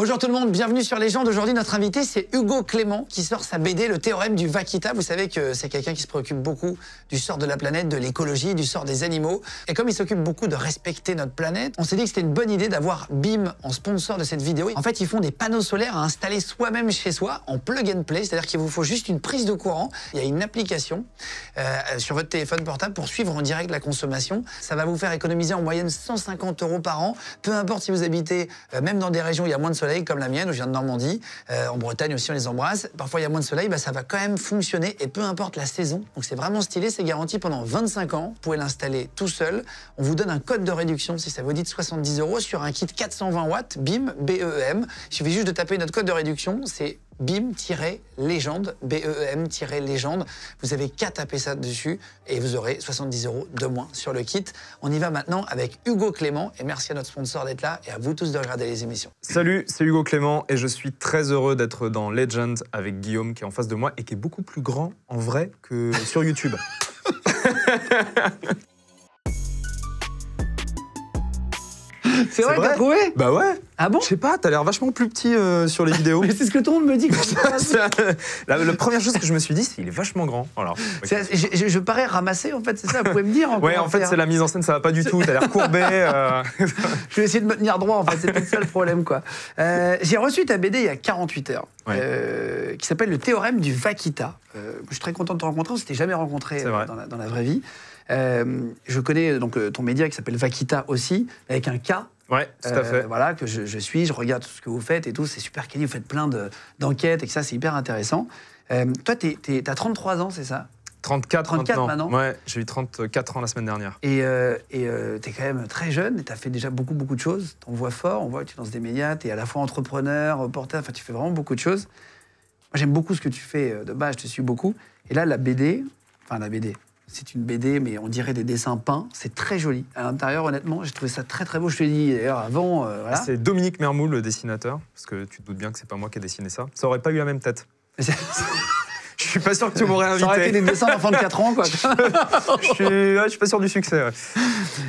Bonjour tout le monde, bienvenue sur Légende. Aujourd'hui, notre invité, c'est Hugo Clément qui sort sa BD, le théorème du Vaquita. Vous savez que c'est quelqu'un qui se préoccupe beaucoup du sort de la planète, de l'écologie, du sort des animaux. Et comme il s'occupe beaucoup de respecter notre planète, on s'est dit que c'était une bonne idée d'avoir BIM en sponsor de cette vidéo. En fait, ils font des panneaux solaires à installer soi-même chez soi en plug and play, c'est-à-dire qu'il vous faut juste une prise de courant. Il y a une application sur votre téléphone portable pour suivre en direct la consommation. Ça va vous faire économiser en moyenne 150 € par an, peu importe si vous habitez même dans des régions où il y a moins de soleil comme la mienne, où je viens de Normandie, en Bretagne aussi on les embrasse, parfois il y a moins de soleil, bah, ça va quand même fonctionner et peu importe la saison. Donc c'est vraiment stylé, c'est garanti pendant 25 ans, vous pouvez l'installer tout seul, on vous donne un code de réduction si ça vous dit de 70 € sur un kit 420 watts, BIM, BEM, il suffit juste de taper notre code de réduction, c'est BIM-Légende, BEM-Légende, vous avez qu'à taper ça dessus et vous aurez 70 € de moins sur le kit. On y va maintenant avec Hugo Clément et merci à notre sponsor d'être là et à vous tous de regarder les émissions. Salut, c'est Hugo Clément et je suis très heureux d'être dans Legend avec Guillaume qui est en face de moi et qui est beaucoup plus grand en vrai que sur YouTube. C'est vrai, t'as trouvé? Bah ouais. Ah bon? Je sais pas, t'as l'air vachement plus petit sur les vidéos. Mais c'est ce que tout le monde me dit. La première chose que je me suis dit, c'est qu'il est vachement grand. Alors, okay. Je parais ramassé en fait, c'est ça, vous pouvez me dire. Ouais, en fait, c'est la mise en scène, ça va pas du tout, t'as l'air courbé. Je vais essayer de me tenir droit en fait, c'est peut-être ça le problème quoi. J'ai reçu ta BD il y a 48 heures, ouais. Qui s'appelle Le théorème du Vaquita. Je suis très content de te rencontrer, on s'était jamais rencontré dans la vraie vie. Je connais donc ton média qui s'appelle Vaquita aussi, avec un K. Ouais, tout à fait. Voilà, que je regarde tout ce que vous faites et tout, c'est super quali, vous faites plein d'enquêtes et que ça, c'est hyper intéressant. Toi, t'as 33 ans, c'est ça? 34 maintenant. Ouais, j'ai eu 34 ans la semaine dernière. Et t'es quand même très jeune et t'as fait déjà beaucoup de choses. T'en vois fort, on voit que tu es dans des médias, t'es à la fois entrepreneur, reporter, enfin, tu fais vraiment beaucoup de choses. Moi, j'aime beaucoup ce que tu fais de base, je te suis beaucoup. Et là, la BD. C'est une BD, mais on dirait des dessins peints. C'est très joli. À l'intérieur, honnêtement, j'ai trouvé ça très très beau. Je te l'ai dit d'ailleurs avant. Voilà. C'est Dominique Mermoul, le dessinateur, parce que tu te doutes bien que c'est pas moi qui ai dessiné ça. Ça aurait pas eu la même tête. Je suis pas sûr que tu m'aurais invité. Ça aurait été des dessins d'enfants de 4 ans, quoi. je suis pas sûr du succès.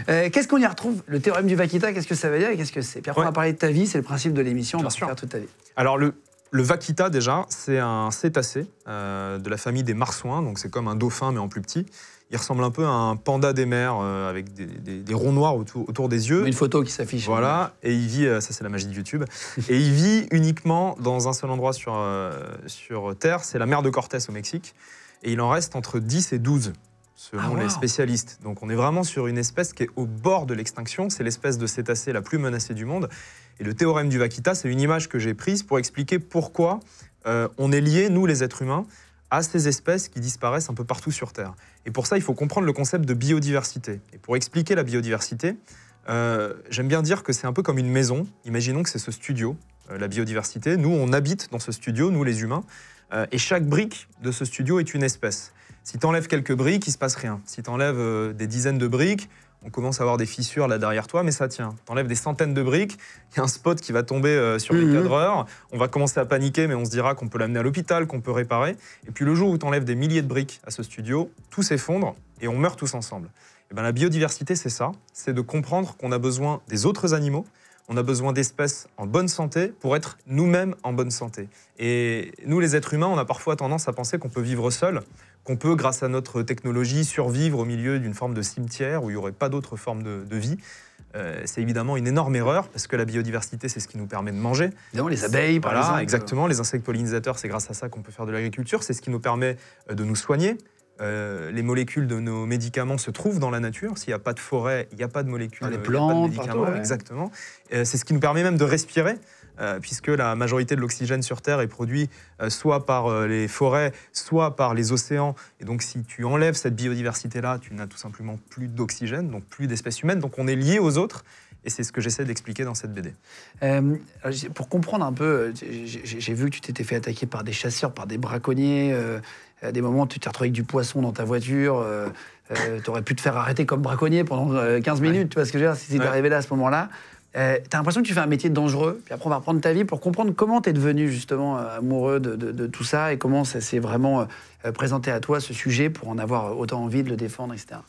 Ouais. Qu'est-ce qu'on y retrouve? Le théorème du Vaquita, qu'est-ce que ça veut dire et qu'est-ce que c'est? Puis après, on va parler de ta vie, c'est le principe de l'émission, on va faire toute ta vie. Alors, le Vaquita, déjà, c'est un cétacé de la famille des marsouins, donc c'est comme un dauphin, mais en plus petit. Il ressemble un peu à un panda des mers, avec des ronds noirs autour des yeux. Une photo qui s'affiche. Voilà, et il vit, ça c'est la magie de YouTube, et il vit uniquement dans un seul endroit sur Terre, c'est la mer de Cortés au Mexique, et il en reste entre 10 et 12, selon les spécialistes. Donc on est vraiment sur une espèce qui est au bord de l'extinction, c'est l'espèce de cétacé la plus menacée du monde. Et le théorème du Vaquita, c'est une image que j'ai prise pour expliquer pourquoi on est liés, nous les êtres humains, à ces espèces qui disparaissent un peu partout sur Terre. Et pour ça, il faut comprendre le concept de biodiversité. Et pour expliquer la biodiversité, j'aime bien dire que c'est un peu comme une maison. Imaginons que c'est ce studio, la biodiversité. Nous, on habite dans ce studio, nous les humains, et chaque brique de ce studio est une espèce. Si tu enlèves quelques briques, il ne se passe rien. Si tu enlèves des dizaines de briques, on commence à avoir des fissures là derrière toi, mais ça tient. T'enlèves des centaines de briques, il y a un spot qui va tomber sur les cadreurs, on va commencer à paniquer, mais on se dira qu'on peut l'amener à l'hôpital, qu'on peut réparer. Et puis le jour où t'enlèves des milliers de briques à ce studio, tout s'effondre et on meurt tous ensemble. Et ben, la biodiversité, c'est ça, c'est de comprendre qu'on a besoin des autres animaux, on a besoin d'espèces en bonne santé pour être nous-mêmes en bonne santé. Et nous, les êtres humains, on a parfois tendance à penser qu'on peut vivre seul, qu'on peut, grâce à notre technologie, survivre au milieu d'une forme de cimetière où il n'y aurait pas d'autre forme de vie. C'est évidemment une énorme erreur, parce que la biodiversité, c'est ce qui nous permet de manger. Évidemment, les abeilles, par exemple. Exactement, les insectes pollinisateurs, c'est grâce à ça qu'on peut faire de l'agriculture, c'est ce qui nous permet de nous soigner. Les molécules de nos médicaments se trouvent dans la nature. S'il n'y a pas de forêt, il n'y a pas de molécules. Dans les plantes, il n'y a pas de médicaments, partout, ouais. Exactement. C'est ce qui nous permet même de respirer, puisque la majorité de l'oxygène sur Terre est produit soit par les forêts, soit par les océans. Et donc, si tu enlèves cette biodiversité-là, tu n'as tout simplement plus d'oxygène, donc plus d'espèces humaines. Donc, on est liés aux autres. Et c'est ce que j'essaie d'expliquer dans cette BD. Pour comprendre un peu, j'ai vu que tu t'étais fait attaquer par des chasseurs, par des braconniers. À des moments, tu t'es retrouvé avec du poisson dans ta voiture. Tu aurais pu te faire arrêter comme braconnier pendant 15 minutes. Ouais. Tu vois ce que je veux dire? Si tu es arrivé là à ce moment-là, tu as l'impression que tu fais un métier dangereux. Puis après, on va reprendre ta vie pour comprendre comment tu es devenu justement amoureux de tout ça et comment ça s'est vraiment présenté à toi, ce sujet, pour en avoir autant envie de le défendre, etc.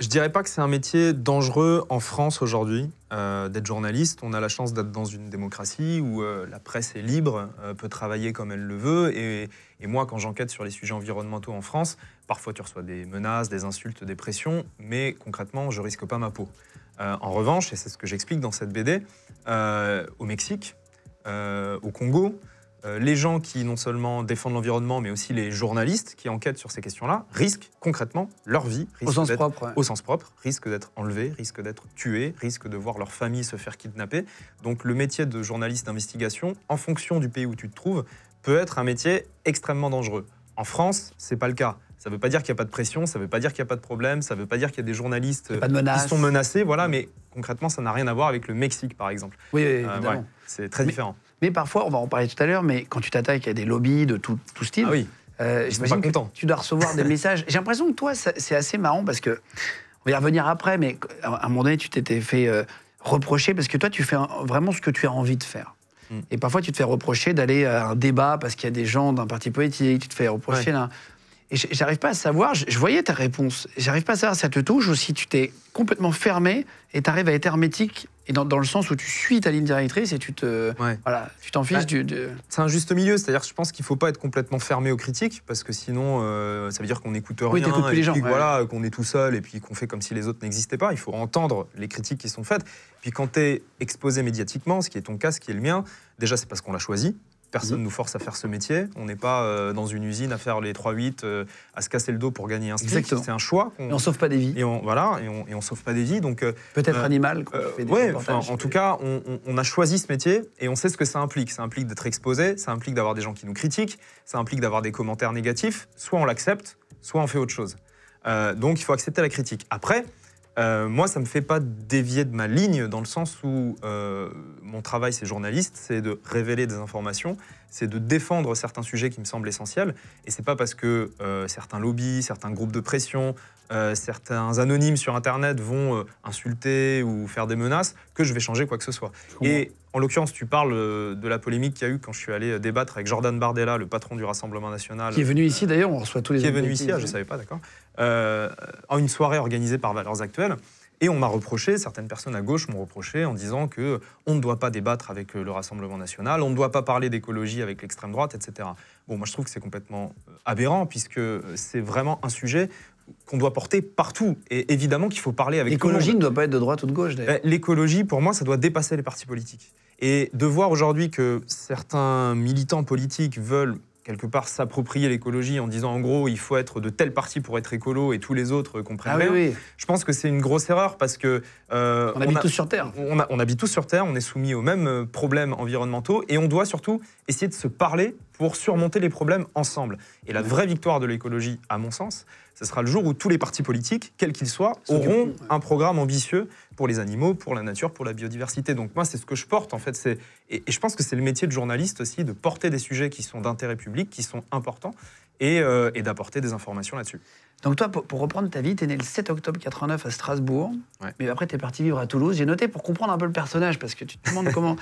Je dirais pas que c'est un métier dangereux en France aujourd'hui, d'être journaliste. On a la chance d'être dans une démocratie où la presse est libre, peut travailler comme elle le veut. Et moi, quand j'enquête sur les sujets environnementaux en France, parfois tu reçois des menaces, des insultes, des pressions, mais concrètement, je risque pas ma peau. En revanche, et c'est ce que j'explique dans cette BD, au Mexique, au Congo, les gens qui non seulement défendent l'environnement, mais aussi les journalistes qui enquêtent sur ces questions-là, risquent concrètement leur vie, au sens propre, ouais. Au sens propre, risquent d'être enlevés, risquent d'être tués, risquent de voir leur famille se faire kidnapper. Donc le métier de journaliste d'investigation, en fonction du pays où tu te trouves, peut être un métier extrêmement dangereux. En France, c'est pas le cas. Ça ne veut pas dire qu'il n'y a pas de pression, ça ne veut pas dire qu'il n'y a pas de problème, ça ne veut pas dire qu'il y a des journalistes qui sont menacés, voilà, mais concrètement, ça n'a rien à voir avec le Mexique, par exemple. Oui, évidemment. Ouais, c'est très différent. Mais parfois, on va en parler tout à l'heure, mais quand tu t'attaques à des lobbies de tout style, ah oui, j'imagine que tu dois recevoir des messages. J'ai l'impression que toi, c'est assez marrant parce que, on va y revenir après, mais à un moment donné, tu t'étais fait reprocher parce que toi, tu fais vraiment ce que tu as envie de faire. Mm. Et parfois, tu te fais reprocher d'aller à un débat parce qu'il y a des gens d'un parti politique, tu te fais reprocher d'un... Ouais. Et j'arrive pas à savoir, je voyais ta réponse, j'arrive pas à savoir si ça te touche ou si tu t'es complètement fermé et tu arrives à être hermétique, et dans le sens où tu suis ta ligne directrice et tu te, voilà, tu t'en fiches du... C'est un juste milieu, c'est-à-dire que je pense qu'il ne faut pas être complètement fermé aux critiques, parce que sinon ça veut dire qu'on n'écoute rien, et les gens, voilà, qu'on est tout seul et puis qu'on fait comme si les autres n'existaient pas. Il faut entendre les critiques qui sont faites. Puis quand tu es exposé médiatiquement, ce qui est ton cas, ce qui est le mien, déjà c'est parce qu'on l'a choisi. Personne ne nous force à faire ce métier. On n'est pas dans une usine à faire les 3-8, à se casser le dos pour gagner un SMIC. C'est un choix. Et on ne sauve pas des vies. Et on sauve pas des vies. Peut-être animal. Oui, en tout cas, on a choisi ce métier et on sait ce que ça implique. Ça implique d'être exposé, ça implique d'avoir des gens qui nous critiquent, ça implique d'avoir des commentaires négatifs. Soit on l'accepte, soit on fait autre chose. Donc il faut accepter la critique. Après, moi, ça ne me fait pas dévier de ma ligne, dans le sens où mon travail, c'est journaliste, c'est de révéler des informations, c'est de défendre certains sujets qui me semblent essentiels. Et ce n'est pas parce que certains lobbies, certains groupes de pression, certains anonymes sur Internet vont insulter ou faire des menaces que je vais changer quoi que ce soit. Et en l'occurrence, tu parles de la polémique qu'il y a eu quand je suis allé débattre avec Jordan Bardella, le patron du Rassemblement National. Qui est venu ici d'ailleurs, on reçoit tous les... Qui est venu ici, je ne savais pas, d'accord. En une soirée organisée par Valeurs Actuelles. Et on m'a reproché, certaines personnes à gauche m'ont reproché en disant qu'on ne doit pas débattre avec le Rassemblement National, on ne doit pas parler d'écologie avec l'extrême droite, etc. Bon, moi je trouve que c'est complètement aberrant, puisque c'est vraiment un sujet qu'on doit porter partout. Et évidemment qu'il faut parler avec tout le monde. L'écologie ne doit pas être de droite ou de gauche, d'ailleurs. L'écologie, pour moi, ça doit dépasser les partis politiques. Et de voir aujourd'hui que certains militants politiques veulent quelque part s'approprier l'écologie en disant en gros il faut être de tel parti pour être écolo et tous les autres comprennent rien. Oui. Je pense que c'est une grosse erreur parce que on habite tous sur Terre, on est soumis aux mêmes problèmes environnementaux et on doit surtout essayer de se parler pour surmonter les problèmes ensemble. Et la vraie victoire de l'écologie, à mon sens, ce sera le jour où tous les partis politiques, quels qu'ils soient, auront un programme ambitieux pour les animaux, pour la nature, pour la biodiversité. Donc moi, c'est ce que je porte, en fait. Et je pense que c'est le métier de journaliste aussi, de porter des sujets qui sont d'intérêt public, qui sont importants, et d'apporter des informations là-dessus. Donc toi, pour reprendre ta vie, t'es né le 7 octobre 89 à Strasbourg, mais après t'es parti vivre à Toulouse. J'ai noté pour comprendre un peu le personnage, parce que tu te demandes comment...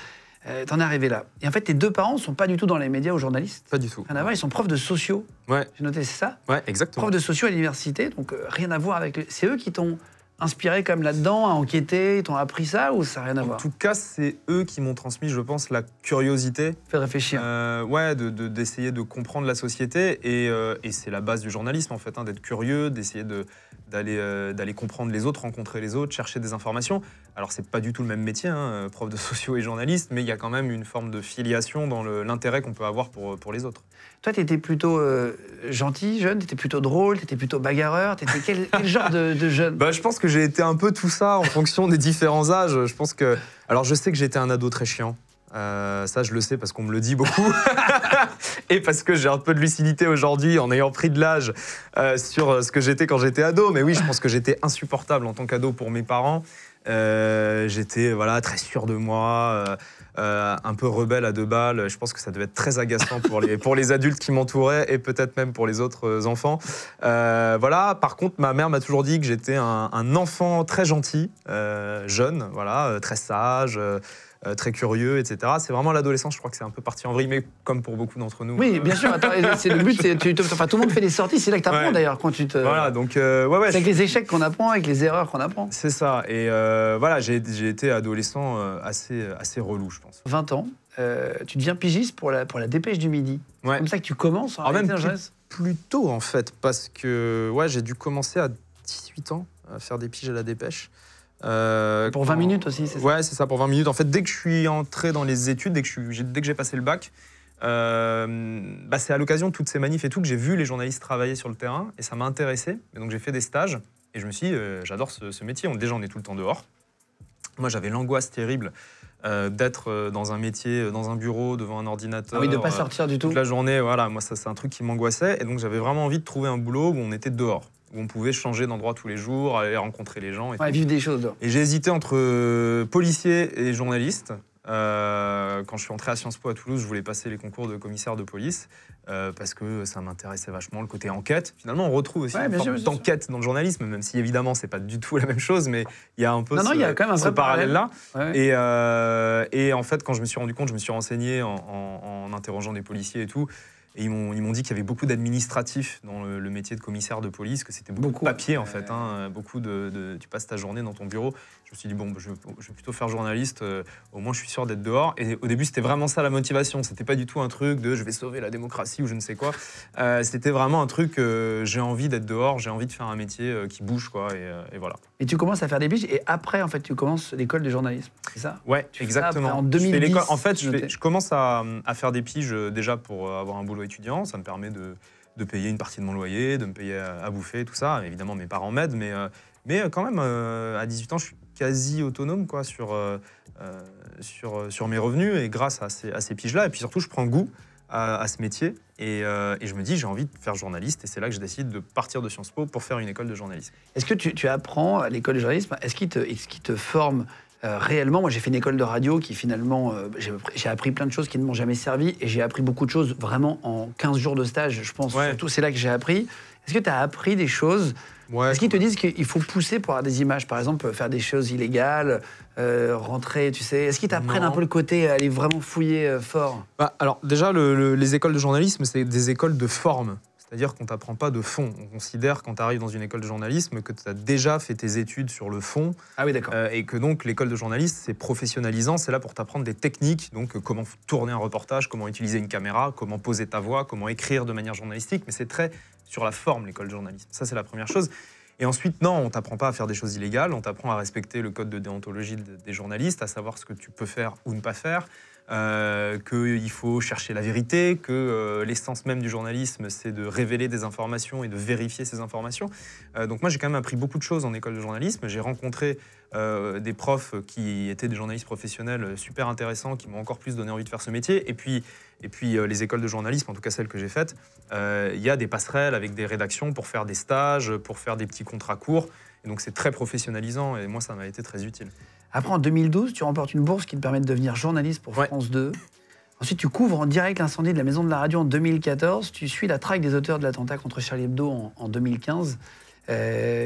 t'en es arrivé là. Et en fait, tes deux parents ne sont pas du tout dans les médias ou journalistes. Pas du tout. Rien à voir, ils sont profs de sociaux. Ouais. J'ai noté, c'est ça ? Ouais, exactement. Profs de sociaux à l'université, donc rien à voir avec... C'est eux qui t'ont inspiré comme là-dedans, à enquêter, ils t'ont appris ça ou ça n'a rien à voir ? En tout cas, c'est eux qui m'ont transmis, je pense, la curiosité. Fait réfléchir. Ouais, d'essayer de comprendre la société. Et c'est la base du journalisme, en fait, hein, d'être curieux, d'essayer d'aller comprendre les autres, rencontrer les autres, chercher des informations. Alors, c'est pas du tout le même métier, hein, prof de sociaux et journaliste, mais il y a quand même une forme de filiation dans l'intérêt qu'on peut avoir pour les autres. Toi, t'étais plutôt gentil, jeune, t'étais plutôt drôle, t'étais plutôt bagarreur, t'étais quel genre de jeune ? Bah, je pense que j'ai été un peu tout ça en fonction des différents âges. Je pense que... Alors, je sais que j'étais un ado très chiant. Ça, je le sais parce qu'on me le dit beaucoup et parce que j'ai un peu de lucidité aujourd'hui en ayant pris de l'âge sur ce que j'étais quand j'étais ado. Mais oui, je pense que j'étais insupportable en tant qu'ado pour mes parents. J'étais très sûr de moi, un peu rebelle à deux balles. Je pense que ça devait être très agaçant pour les adultes qui m'entouraient et peut-être même pour les autres enfants. Voilà. Par contre, ma mère m'a toujours dit que j'étais un enfant très gentil, jeune, voilà, très sage. très curieux, etc. C'est vraiment l'adolescence, je crois que c'est un peu parti en vrille, mais comme pour beaucoup d'entre nous. Oui, bien sûr. Attends, c'est le but, c'est, enfin, tout le monde fait des sorties, c'est là que tu apprends d'ailleurs. Quand tu te... Voilà, donc, c'est avec les échecs qu'on apprend, avec les erreurs qu'on apprend. C'est ça. Et voilà, j'ai été adolescent assez relou, je pense. 20 ans, tu deviens pigiste pour la dépêche du midi. Ouais. C'est comme ça que tu commences en réalité, plus tôt, en fait, parce que j'ai dû commencer à 18 ans à faire des piges à la dépêche. Pour 20 minutes aussi, c'est ça? Ouais, c'est ça, pour 20 minutes. En fait, dès que je suis entré dans les études, dès que j'ai passé le bac, c'est à l'occasion de toutes ces manifs et tout que j'ai vu les journalistes travailler sur le terrain et ça m'a intéressé. Et donc j'ai fait des stages et je me suis dit, j'adore ce métier. Déjà, on est tout le temps dehors. Moi, j'avais l'angoisse terrible d'être dans un métier, dans un bureau, devant un ordinateur. Ah oui, de pas sortir du tout. Toute la journée, voilà, moi, ça, c'est un truc qui m'angoissait. Et donc j'avais vraiment envie de trouver un boulot où on était dehors, où on pouvait changer d'endroit tous les jours, aller rencontrer les gens. Et ouais, vivre des choses. Et j'ai hésité entre policier et journaliste. Quand je suis entré à Sciences Po à Toulouse, je voulais passer les concours de commissaire de police parce que ça m'intéressait vachement, le côté enquête. Finalement, on retrouve aussi une forme d'enquête dans le journalisme, même si évidemment, c'est pas du tout la même chose, mais il y a un peu ce parallèle-là. Ouais. Et en fait, quand je me suis rendu compte, je me suis renseigné en interrogeant des policiers et tout. Et ils m'ont dit qu'il y avait beaucoup d'administratifs dans le métier de commissaire de police, que c'était beaucoup de papier en fait. Hein, beaucoup tu passes ta journée dans ton bureau. Je me suis dit, bon, je vais plutôt faire journaliste, au moins je suis sûr d'être dehors. Et au début, c'était vraiment ça la motivation. C'était pas du tout un truc de je vais sauver la démocratie ou je ne sais quoi. C'était vraiment un truc, j'ai envie d'être dehors, j'ai envie de faire un métier qui bouge, quoi. Et voilà. Et tu commences à faire des piges et après, en fait, tu commences l'école de journalisme, c'est ça? Ouais, tu exactement. En 2010, en fait, je commence à faire des piges déjà pour avoir un boulot étudiant, ça me permet de payer une partie de mon loyer, de me payer à bouffer, tout ça. Évidemment, mes parents m'aident, mais quand même, à 18 ans, je suis quasi autonome, quoi, sur mes revenus et grâce à ces piges-là. Et puis surtout, je prends goût à ce métier et je me dis, j'ai envie de faire journaliste et c'est là que je décide de partir de Sciences Po pour faire une école de journalisme. Est-ce que tu apprends à l'école de journalisme, est-ce qu'il te forme réellement? Moi, j'ai fait une école de radio qui, finalement, j'ai appris plein de choses qui ne m'ont jamais servi et j'ai appris beaucoup de choses vraiment en 15 jours de stage, je pense. Ouais. Surtout, c'est là que j'ai appris. Est-ce que tu as appris des choses? Ouais, est-ce qu'ils te disent qu'il faut pousser pour avoir des images? Par exemple, faire des choses illégales, rentrer, tu sais. Est-ce qu'ils t'apprennent un peu le côté, aller vraiment fouiller fort? Alors, déjà, les écoles de journalisme, c'est des écoles de forme. C'est-à-dire qu'on ne t'apprend pas de fond. On considère, quand tu arrives dans une école de journalisme, que tu as déjà fait tes études sur le fond. Ah oui, d'accord. Et que donc, l'école de journaliste, c'est professionnalisant. C'est là pour t'apprendre des techniques. Donc, comment tourner un reportage, comment utiliser une caméra, comment poser ta voix, comment écrire de manière journalistique. Mais c'est très sur la forme, l'école de journalisme. Ça, c'est la première chose. Et ensuite, non, on ne t'apprend pas à faire des choses illégales. On t'apprend à respecter le code de déontologie des journalistes, à savoir ce que tu peux faire ou ne pas faire. Qu'il faut chercher la vérité, que l'essence même du journalisme, c'est de révéler des informations et de vérifier ces informations. Donc moi, j'ai quand même appris beaucoup de choses en école de journalisme. J'ai rencontré des profs qui étaient des journalistes professionnels super intéressants, qui m'ont encore plus donné envie de faire ce métier. Et puis les écoles de journalisme, en tout cas celles que j'ai faites, il y a des passerelles avec des rédactions pour faire des stages, pour faire des petits contrats courts. Et donc c'est très professionnalisant et moi, ça m'a été très utile. Après, en 2012, tu remportes une bourse qui te permet de devenir journaliste pour France 2. Ensuite, tu couvres en direct l'incendie de la Maison de la Radio en 2014. Tu suis la traque des auteurs de l'attentat contre Charlie Hebdo en 2015,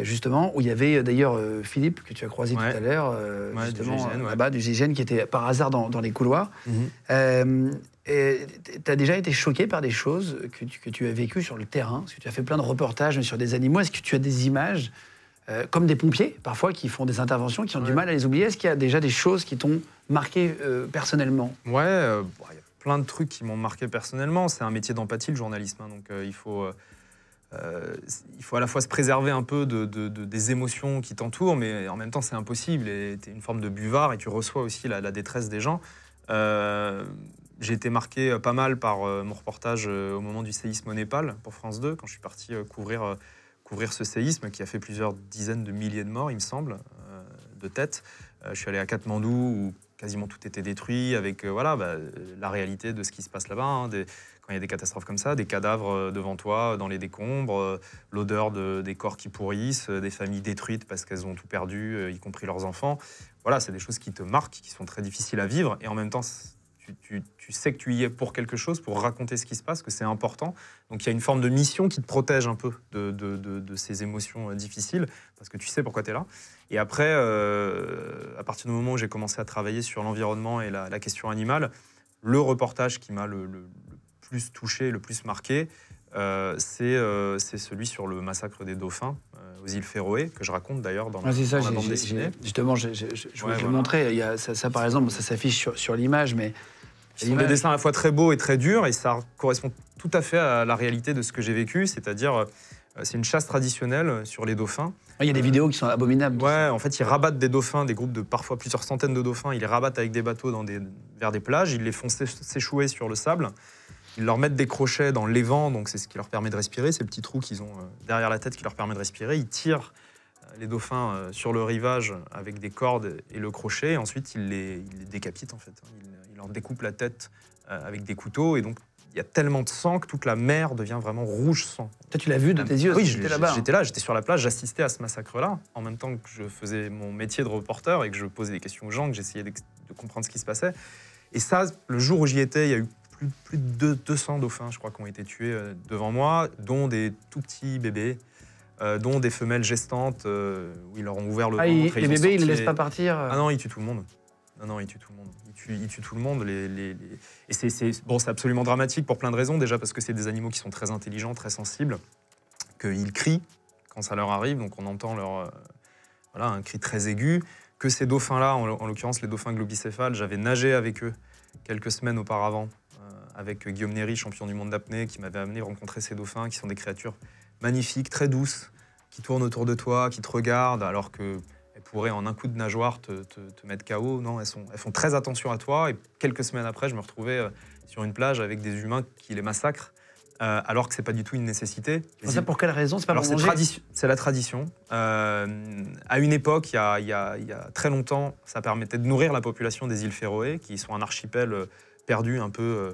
justement, où il y avait d'ailleurs Philippe, que tu as croisé tout à l'heure, justement, là-bas, du GIGN, qui était par hasard dans les couloirs. Tu as déjà été choqué par des choses que tu as vécues sur le terrain, parce que tu as fait plein de reportages sur des animaux. Est-ce que tu as des images comme des pompiers, parfois, qui font des interventions, qui ont du mal à les oublier. Est-ce qu'il y a déjà des choses qui t'ont marqué personnellement? Ouais, y a plein de trucs qui m'ont marqué personnellement. C'est un métier d'empathie, le journalisme. Hein, donc, il faut à la fois se préserver un peu des émotions qui t'entourent, mais en même temps, c'est impossible. Tu es une forme de buvard et tu reçois aussi la détresse des gens. J'ai été marqué pas mal par mon reportage au moment du séisme au Népal, pour France 2, quand je suis parti couvrir... couvrir ce séisme qui a fait plusieurs dizaines de milliers de morts, il me semble, de tête. Je suis allé à Katmandou où quasiment tout était détruit avec la réalité de ce qui se passe là-bas. Hein, quand il y a des catastrophes comme ça, des cadavres devant toi dans les décombres, l'odeur des corps qui pourrissent, des familles détruites parce qu'elles ont tout perdu, y compris leurs enfants. Voilà, c'est des choses qui te marquent, qui sont très difficiles à vivre et en même temps, tu sais que tu y es pour quelque chose, pour raconter ce qui se passe, que c'est important. Donc il y a une forme de mission qui te protège un peu de ces émotions difficiles, parce que tu sais pourquoi tu es là. Et après, à partir du moment où j'ai commencé à travailler sur l'environnement et la question animale, le reportage qui m'a le plus touché, le plus marqué, c'est celui sur le massacre des dauphins aux îles Féroé, que je raconte d'ailleurs dans la bande dessinée. Justement, je voulais te le montrer. Il y a ça, par exemple, ça s'affiche sur l'image, mais... Ce sont des dessins à la fois très beaux et très durs, et ça correspond tout à fait à la réalité de ce que j'ai vécu, c'est-à-dire... C'est une chasse traditionnelle sur les dauphins. Il y a des vidéos qui sont abominables. Ouais, en fait, ils rabattent des dauphins, des groupes de parfois plusieurs centaines de dauphins. Ils les rabattent avec des bateaux vers des plages. Ils les font s'échouer sur le sable. Ils leur mettent des crochets dans l'évent, donc c'est ce qui leur permet de respirer. Ces petits trous qu'ils ont derrière la tête qui leur permet de respirer. Ils tirent les dauphins sur le rivage avec des cordes et le crochet. Et ensuite, ils les décapitent, en fait. Ils leur découpent la tête avec des couteaux. Et donc, il y a tellement de sang que toute la mer devient vraiment rouge sang. Toi, tu l'as vu de tes yeux? Oui, j'étais là-bas. J'étais là, j'étais sur la plage, j'assistais à ce massacre-là, en même temps que je faisais mon métier de reporter et que je posais des questions aux gens, que j'essayais de comprendre ce qui se passait. Et ça, le jour où j'y étais, il y a eu plus de 200 dauphins, je crois, qui ont été tués devant moi, dont des tout petits bébés, dont des femelles gestantes, où ils leur ont ouvert le ventre. Les bébés, ils ne les laissent pas partir? Ah non, ils tuent tout le monde. Non, il tue tout le monde. Il tue tout le monde. Et c'est absolument dramatique pour plein de raisons. Déjà parce que c'est des animaux qui sont très intelligents, très sensibles, qu'ils crient quand ça leur arrive. Donc on entend un cri très aigu. Que ces dauphins-là, en l'occurrence les dauphins globicéphales, j'avais nagé avec eux quelques semaines auparavant, avec Guillaume Néry, champion du monde d'apnée, qui m'avait amené rencontrer ces dauphins, qui sont des créatures magnifiques, très douces, qui tournent autour de toi, qui te regardent, alors que... pourraient en un coup de nageoire te mettre KO. Non, elles font très attention à toi. Et quelques semaines après, je me retrouvais sur une plage avec des humains qui les massacrent, alors que c'est pas du tout une nécessité. Ça, pour quelle raison? C'est pas pour manger? C'est la tradition. À une époque, il y a très longtemps, ça permettait de nourrir la population des îles Féroé, qui sont un archipel perdu un peu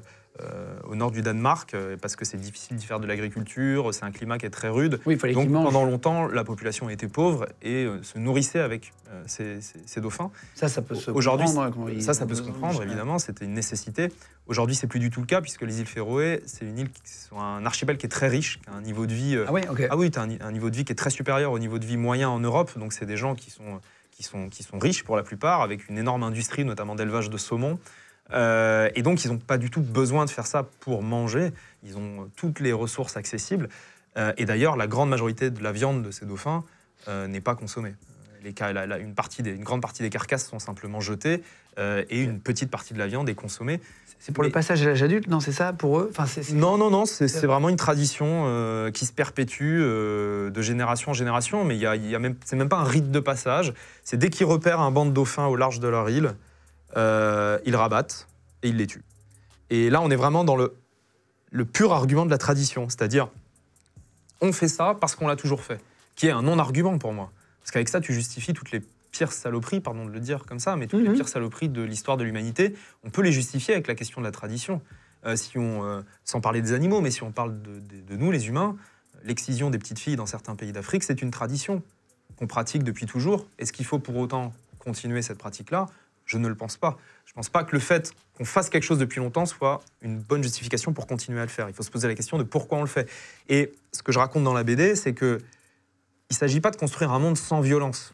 au nord du Danemark, parce que c'est difficile d'y faire de l'agriculture, c'est un climat qui est très rude. Oui, donc pendant longtemps, la population était pauvre et se nourrissait avec ces dauphins. Ça peut se comprendre. Ça peut se comprendre, évidemment, c'était une nécessité. Aujourd'hui, c'est plus du tout le cas, puisque les îles Féroé, c'est une île, un archipel qui est très riche, qui a un niveau de vie... t'as un niveau de vie qui est très supérieur au niveau de vie moyen en Europe, donc c'est des gens qui sont riches pour la plupart, avec une énorme industrie, notamment d'élevage de saumon. Et donc, ils n'ont pas du tout besoin de faire ça pour manger. Ils ont toutes les ressources accessibles. Et d'ailleurs, la grande majorité de la viande de ces dauphins n'est pas consommée. Une grande partie des carcasses sont simplement jetées et une petite partie de la viande est consommée. C'est pour le passage à l'âge adulte, non? C'est ça pour eux? Enfin, non, c'est vraiment une tradition qui se perpétue de génération en génération. Mais c'est même pas un rite de passage. C'est dès qu'ils repèrent un banc de dauphins au large de leur île, ils rabattent et ils les tuent. Et là, on est vraiment dans le pur argument de la tradition, c'est-à-dire on fait ça parce qu'on l'a toujours fait, qui est un non-argument pour moi. Parce qu'avec ça, tu justifies toutes les pires saloperies, pardon de le dire comme ça, mais toutes les pires saloperies de l'histoire de l'humanité, on peut les justifier avec la question de la tradition. Sans parler des animaux, mais si on parle de nous, les humains, l'excision des petites filles dans certains pays d'Afrique, c'est une tradition qu'on pratique depuis toujours. Est-ce qu'il faut pour autant continuer cette pratique-là? Je ne le pense pas. Je ne pense pas que le fait qu'on fasse quelque chose depuis longtemps soit une bonne justification pour continuer à le faire. Il faut se poser la question de pourquoi on le fait. Et ce que je raconte dans la BD, c'est qu'il ne s'agit pas de construire un monde sans violence.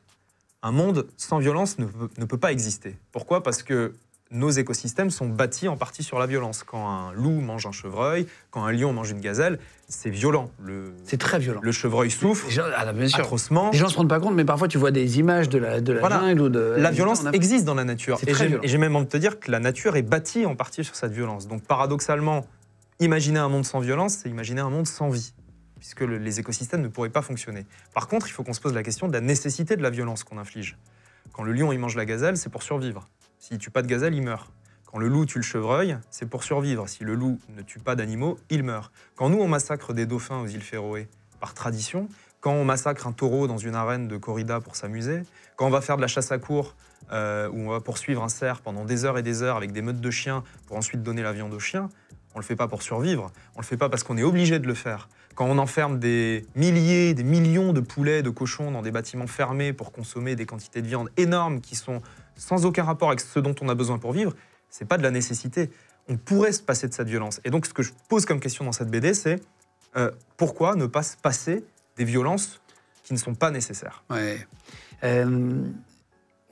Un monde sans violence ne peut pas exister. Pourquoi? Parce que nos écosystèmes sont bâtis en partie sur la violence. Quand un loup mange un chevreuil, quand un lion mange une gazelle, c'est violent. C'est très violent. Le chevreuil souffre atrocement. Les gens ne se rendent pas compte, mais parfois tu vois des images de la jungle ou de... La violence existe dans la nature. Et j'ai même envie de te dire que la nature est bâtie en partie sur cette violence. Donc paradoxalement, imaginer un monde sans violence, c'est imaginer un monde sans vie, puisque les écosystèmes ne pourraient pas fonctionner. Par contre, il faut qu'on se pose la question de la nécessité de la violence qu'on inflige. Quand le lion il mange la gazelle, c'est pour survivre. S'il ne tue pas de gazelle, il meurt. Quand le loup tue le chevreuil, c'est pour survivre. Si le loup ne tue pas d'animaux, il meurt. Quand nous, on massacre des dauphins aux îles Féroé par tradition, quand on massacre un taureau dans une arène de corrida pour s'amuser, quand on va faire de la chasse à courre où on va poursuivre un cerf pendant des heures et des heures avec des meutes de chiens pour ensuite donner la viande aux chiens, on ne le fait pas pour survivre, on ne le fait pas parce qu'on est obligé de le faire. Quand on enferme des milliers, des millions de poulets, de cochons dans des bâtiments fermés pour consommer des quantités de viande énormes qui sont sans aucun rapport avec ce dont on a besoin pour vivre, c'est pas de la nécessité. On pourrait se passer de cette violence. Et donc, ce que je pose comme question dans cette BD, c'est pourquoi ne pas se passer des violences qui ne sont pas nécessaires? Ouais. On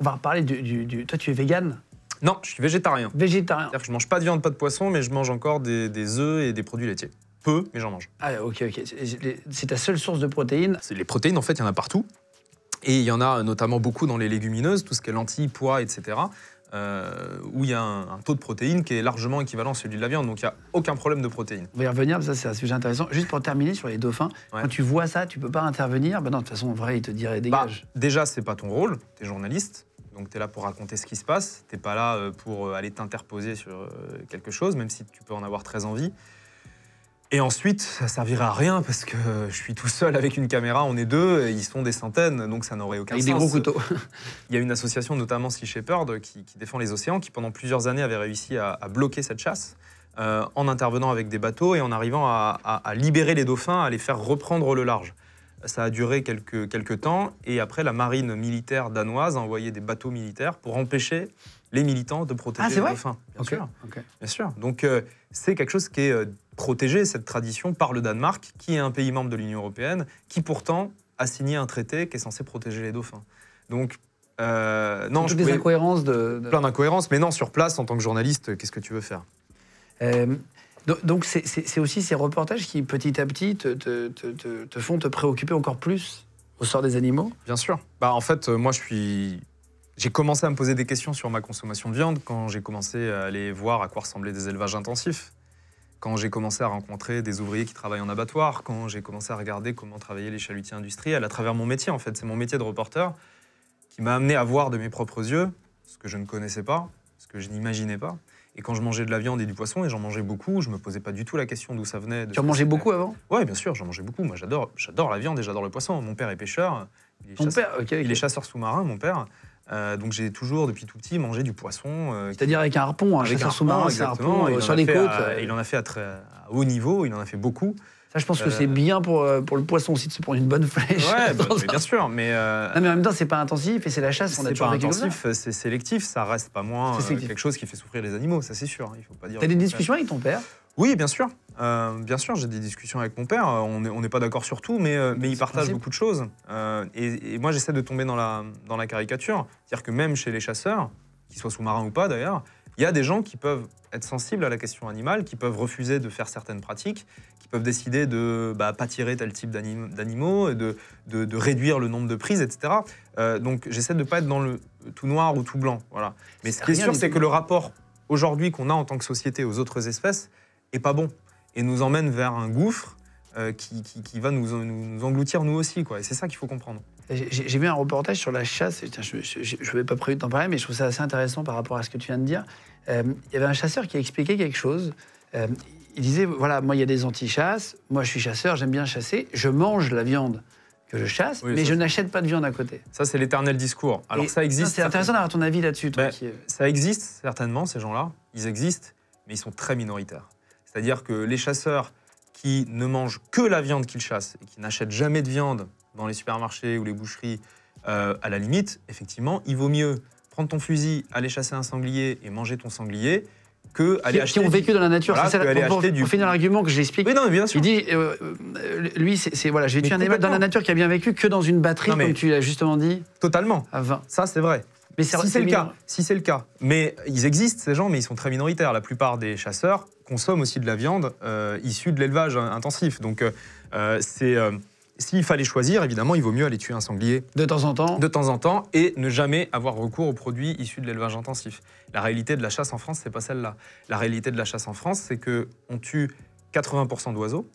va reparler du... Toi, tu es végane? Non, je suis végétarien. Végétarien. C'est-à-dire que je mange pas de viande, pas de poisson, mais je mange encore des œufs et des produits laitiers. Peu, mais j'en mange. Ah, ok, ok. C'est ta seule source de protéines? Les protéines, en fait, il y en a partout. Et il y en a notamment beaucoup dans les légumineuses, tout ce qui est lentilles, pois, etc., où il y a un taux de protéines qui est largement équivalent à celui de la viande, donc il n'y a aucun problème de protéines. On va y revenir, ça c'est un sujet intéressant. Juste pour terminer sur les dauphins, ouais. Quand tu vois ça, tu ne peux pas intervenir? Ben non, de toute façon, en vrai, ils te diraient dégage. Bah, déjà, c'est pas ton rôle, tu es journaliste, donc tu es là pour raconter ce qui se passe, tu n'es pas là pour aller t'interposer sur quelque chose, même si tu peux en avoir très envie. Et ensuite, ça servirait à rien parce que je suis tout seul avec une caméra, on est deux, et ils sont des centaines, donc ça n'aurait aucun sens. Avec des gros couteaux. Il y a une association, notamment Sea Shepherd, qui défend les océans, qui pendant plusieurs années avait réussi à bloquer cette chasse en intervenant avec des bateaux et en arrivant à libérer les dauphins, à les faire reprendre le large. Ça a duré quelques temps, et après, la marine militaire danoise a envoyé des bateaux militaires pour empêcher les militants de protéger les dauphins. Bien sûr. Okay. Bien sûr. Donc, c'est quelque chose qui est... protéger cette tradition par le Danemark, qui est un pays membre de l'Union européenne, qui pourtant a signé un traité qui est censé protéger les dauphins. Donc, non, je des incohérences plein d'incohérences, mais non, sur place, en tant que journaliste, qu'est-ce que tu veux faire? Donc, c'est aussi ces reportages qui, petit à petit, te font te préoccuper encore plus au sort des animaux? Bien sûr. Bah, en fait, moi, j'ai commencé à me poser des questions sur ma consommation de viande quand j'ai commencé à aller voir à quoi ressemblaient des élevages intensifs. Quand j'ai commencé à rencontrer des ouvriers qui travaillent en abattoir, quand j'ai commencé à regarder comment travaillaient les chalutiers industriels, à travers mon métier en fait, c'est mon métier de reporter qui m'a amené à voir de mes propres yeux ce que je ne connaissais pas, ce que je n'imaginais pas. Et quand je mangeais de la viande et du poisson, et j'en mangeais beaucoup, je ne me posais pas du tout la question d'où ça venait. Tu en mangeais beaucoup avant? Oui, bien sûr, j'en mangeais beaucoup. Moi, j'adore la viande et j'adore le poisson. Mon père est pêcheur, il est chasseur sous-marin, mon père. Donc j'ai toujours, depuis tout petit, mangé du poisson. C'est-à-dire avec un harpon, un chasseur sous-marin, c'est un harpon sur les côtes. Il en a fait à haut niveau, il en a fait beaucoup. Ça, je pense que c'est bien pour le poisson aussi de se prendre une bonne flèche. Ouais, mais bien sûr, mais... Non, mais en même temps, c'est pas intensif et c'est la chasse. C'est pas intensif, c'est sélectif, ça reste pas moins quelque chose qui fait souffrir les animaux, ça c'est sûr. Il faut pas dire. T'as des discussions avec ton père? Oui, bien sûr. Bien sûr, j'ai des discussions avec mon père. On n'est pas d'accord sur tout, mais il partage beaucoup de choses. Et moi, j'essaie de tomber dans la caricature. C'est-à-dire que même chez les chasseurs, qu'ils soient sous-marins ou pas d'ailleurs, il y a des gens qui peuvent être sensibles à la question animale, qui peuvent refuser de faire certaines pratiques, qui peuvent décider de pas tirer tel type d'animaux, de réduire le nombre de prises, etc. Donc, j'essaie de ne pas être dans le tout noir ou tout blanc. Voilà. Mais ce qui est sûr, c'est que le rapport aujourd'hui qu'on a en tant que société aux autres espèces est pas bon et nous emmène vers un gouffre qui va nous engloutir nous aussi, quoi. Et c'est ça qu'il faut comprendre. J'ai vu un reportage sur la chasse, je n'avais pas prévu de t'en parler, mais je trouve ça assez intéressant par rapport à ce que tu viens de dire. Il y avait un chasseur qui a expliqué quelque chose. Il disait, voilà, moi il y a des anti-chasses, moi je suis chasseur, j'aime bien chasser, je mange la viande que je chasse, oui, mais je n'achète pas de viande à côté. Ça, c'est l'éternel discours. Alors et ça existe. C'est intéressant d'avoir ton avis là-dessus. Ben, ça existe, certainement, ces gens-là. Ils existent, mais ils sont très minoritaires. C'est-à-dire que les chasseurs qui ne mangent que la viande qu'ils chassent et qui n'achètent jamais de viande dans les supermarchés ou les boucheries, à la limite, effectivement, il vaut mieux prendre ton fusil, aller chasser un sanglier et manger ton sanglier que aller acheter... Qui ont vécu dans la nature, voilà, c'est ça. Pour finir l'argument que j'explique, il dit, lui, c'est voilà, je vais tuer un animal dans la nature qui a bien vécu que dans une batterie, comme tu l'as justement dit. Totalement. À 20. Ça, c'est vrai. Mais si c'est le cas. Mais ils existent, ces gens, mais ils sont très minoritaires. La plupart des chasseurs consomment aussi de la viande issue de l'élevage intensif. Donc, s'il fallait choisir, évidemment, il vaut mieux aller tuer un sanglier. De temps en temps. De temps en temps, et ne jamais avoir recours aux produits issus de l'élevage intensif. La réalité de la chasse en France, c'est pas celle-là. La réalité de la chasse en France, c'est qu'on tue 80% d'oiseaux.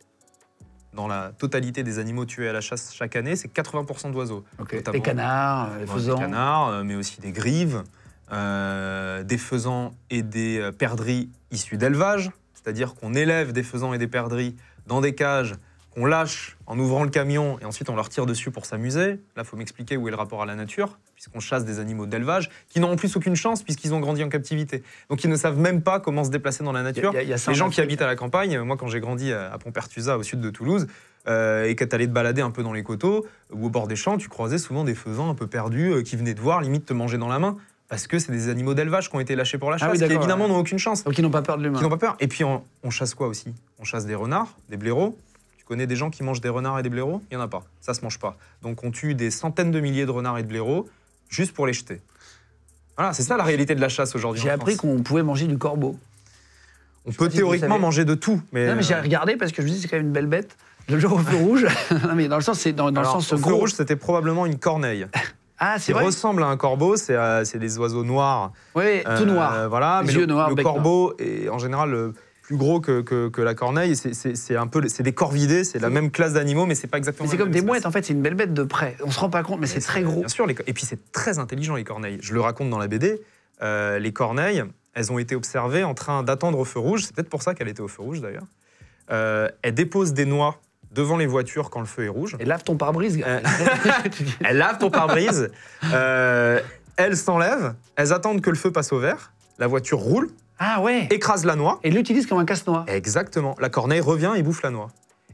Dans la totalité des animaux tués à la chasse chaque année, c'est 80% d'oiseaux. Okay. Les canards, les faisans. Les canards, mais aussi des grives, des faisans et des perdrix issus d'élevage. C'est-à-dire qu'on élève des faisans et des perdrix dans des cages, qu'on lâche en ouvrant le camion et ensuite on leur tire dessus pour s'amuser. Là, il faut m'expliquer où est le rapport à la nature, puisqu'on chasse des animaux d'élevage qui n'ont en plus aucune chance puisqu'ils ont grandi en captivité. Donc ils ne savent même pas comment se déplacer dans la nature. Les gens qui habitent à la campagne, moi quand j'ai grandi à Pont-Pertusa au sud de Toulouse, et que t'allais te balader un peu dans les coteaux ou au bord des champs, tu croisais souvent des faisans un peu perdus qui venaient te voir, limite te manger dans la main. parce que c'est des animaux d'élevage qui ont été lâchés pour la chasse, qui évidemment n'ont aucune chance. Donc ils n'ont pas peur de l'humain. Ils n'ont pas peur. Et puis on chasse quoi aussi? On chasse des renards, des blaireaux. Tu connais des gens qui mangent des renards et des blaireaux? Il n'y en a pas, ça se mange pas. Donc on tue des centaines de milliers de renards et de blaireaux juste pour les jeter. Voilà, c'est ça la réalité de la chasse aujourd'hui. J'ai appris qu'on pouvait manger du corbeau. On peut théoriquement manger de tout, mais... Non, mais j'ai regardé parce que je me dis c'est quand même une belle bête. Le genre au feu rouge, non, mais dans le sens, c'est dans le sens gros. Feu rouge, c'était probablement une corneille. Ah, c'est vrai. Il ressemble à un corbeau, c'est des oiseaux noirs. Oui, tout noir. Voilà, les mais yeux noirs. Le corbeau est en général plus gros que la corneille. C'est un peu, c'est des corvidés, c'est la même classe d'animaux, mais c'est pas exactement. C'est comme des mouettes, en fait, c'est une belle bête de près. On se rend pas compte, mais c'est très gros. Bien sûr, et puis c'est très intelligent les corneilles. Je le raconte dans la BD. Les corneilles, elles ont été observées en train d'attendre au feu rouge. C'est peut-être pour ça qu'elle était au feu rouge d'ailleurs. Elles déposent des noix devant les voitures quand le feu est rouge. Elle lave ton pare-brise, gars. Elle lave ton pare-brise. Elles s'enlèvent, elles attendent que le feu passe au vert, la voiture roule, ah ouais, écrase la noix. Et l'utilise comme un casse-noix. Exactement. La corneille revient et bouffe la noix.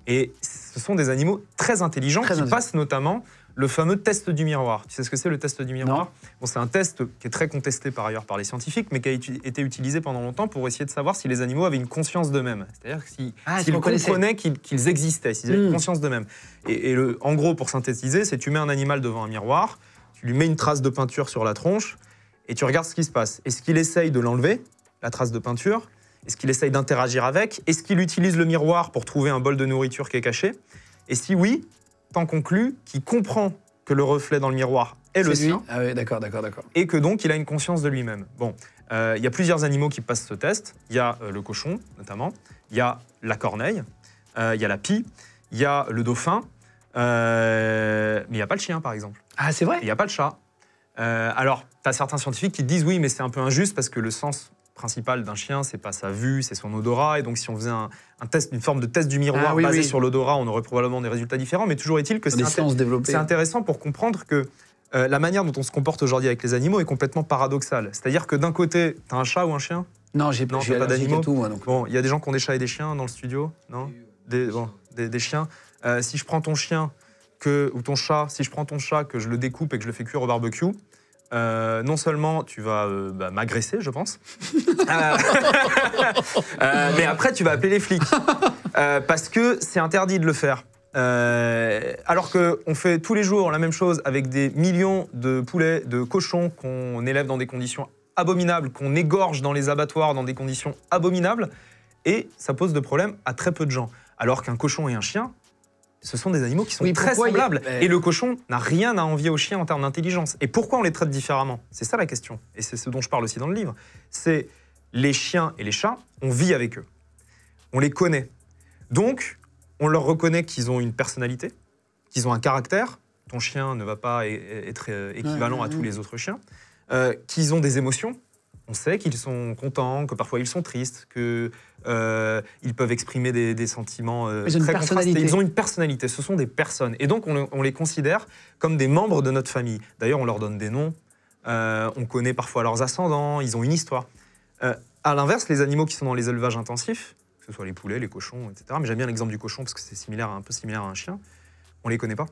Et ce sont des animaux très intelligents qui passent notamment le fameux test du miroir. Tu sais ce que c'est le test du miroir? Bon, c'est un test qui est très contesté par ailleurs par les scientifiques, mais qui a été utilisé pendant longtemps pour essayer de savoir si les animaux avaient une conscience d'eux-mêmes. C'est-à-dire s'ils comprenaient qu'ils existaient, s'ils avaient une conscience d'eux-mêmes. Et en gros, pour synthétiser, c'est tu mets un animal devant un miroir, tu lui mets une trace de peinture sur la tronche, et tu regardes ce qui se passe. Est-ce qu'il essaye de l'enlever, la trace de peinture? Est-ce qu'il essaye d'interagir avec? Est-ce qu'il utilise le miroir pour trouver un bol de nourriture qui est caché? Et si oui, t'en conclus qu'il comprend que le reflet dans le miroir est le sien. Ah oui, d'accord, d'accord, d'accord. Et que donc il a une conscience de lui-même. Bon, il y a plusieurs animaux qui passent ce test. Il y a le cochon, notamment. Il y a la corneille. Il y a la pie. Il y a le dauphin. Mais il n'y a pas le chien, par exemple. Ah, c'est vrai? Il n'y a pas le chat. Alors, t'as certains scientifiques qui disent oui, mais c'est un peu injuste parce que le sens principal d'un chien, c'est pas sa vue, c'est son odorat. Et donc, si on faisait un test, une forme de test du miroir basé sur l'odorat, on aurait probablement des résultats différents. Mais toujours est-il que c'est intéressant pour comprendre que la manière dont on se comporte aujourd'hui avec les animaux est complètement paradoxale. C'est-à-dire que d'un côté, t'as un chat ou un chien? Non, j'ai pas d'animaux. Bon, il y a des gens qui ont des chats et des chiens dans le studio, non? Des chiens. Si je prends ton chien ou ton chat, si je prends ton chat, que je le découpe et que je le fais cuire au barbecue, non seulement tu vas m'agresser, je pense, mais après tu vas appeler les flics, parce que c'est interdit de le faire. Alors qu'on fait tous les jours la même chose avec des millions de poulets, de cochons qu'on élève dans des conditions abominables, qu'on égorge dans les abattoirs dans des conditions abominables, et ça pose de problèmes à très peu de gens. Alors qu'un cochon et un chien, ce sont des animaux qui sont très semblables. Et le cochon n'a rien à envier au chien en termes d'intelligence. Et pourquoi on les traite différemment? C'est ça la question. Et c'est ce dont je parle aussi dans le livre. C'est les chiens et les chats, on vit avec eux. On les connaît. Donc, on leur reconnaît qu'ils ont une personnalité, qu'ils ont un caractère. Ton chien ne va pas être équivalent à tous les autres chiens. Qu'ils ont des émotions. On sait qu'ils sont contents, que parfois ils sont tristes, qu'ils peuvent exprimer des sentiments très contrastés. Ils ont une personnalité, ce sont des personnes. Et donc on les considère comme des membres de notre famille. D'ailleurs on leur donne des noms, on connaît parfois leurs ascendants, ils ont une histoire. À l'inverse, les animaux qui sont dans les élevages intensifs, que ce soit les poulets, les cochons, etc. Mais j'aime bien l'exemple du cochon parce que c'est un peu similaire à un chien. On les connaît pas,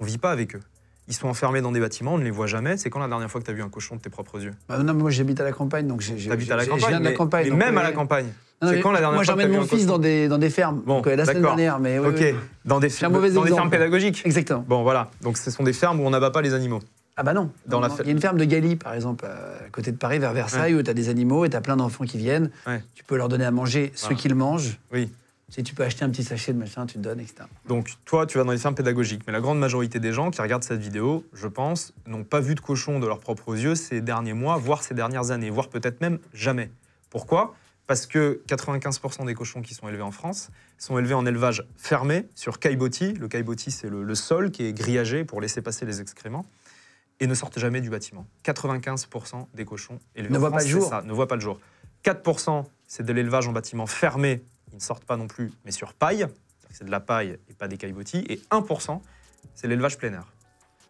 on vit pas avec eux. Ils sont enfermés dans des bâtiments, on ne les voit jamais. C'est quand la dernière fois que tu as vu un cochon de tes propres yeux? Non, mais moi j'habite à la campagne, donc j'habite à la campagne. Je viens de la campagne. Mais même à la campagne. C'est quand la dernière fois que tu as vu un cochon? Moi j'emmène mon fils dans des fermes. Bon, la semaine dernière, mais ok. Dans des fermes pédagogiques. Exactement. Bon, voilà. Donc ce sont des fermes où on n'abat pas les animaux. Ah bah non. Il y a une ferme de Galie, par exemple, à côté de Paris, vers Versailles, où tu as des animaux et tu as plein d'enfants qui viennent. Tu peux leur donner à manger ce qu'ils mangent. Oui. Si tu peux acheter un petit sachet de machin, tu te donnes, etc. Donc, toi, tu vas dans les fermes pédagogiques. Mais la grande majorité des gens qui regardent cette vidéo, je pense, n'ont pas vu de cochon de leurs propres yeux ces derniers mois, voire ces dernières années, voire peut-être même jamais. Pourquoi? Parce que 95% des cochons qui sont élevés en France sont élevés en élevage fermé, sur caillebotis. Le caillebotis, c'est le sol qui est grillagé pour laisser passer les excréments, et ne sortent jamais du bâtiment. 95% des cochons élevés en France, c'est ça, ne voient pas le jour. 4%, c'est de l'élevage en bâtiment fermé. Ils ne sortent pas non plus, mais sur paille, c'est de la paille et pas des caillebotis. Et 1%, c'est l'élevage plein air.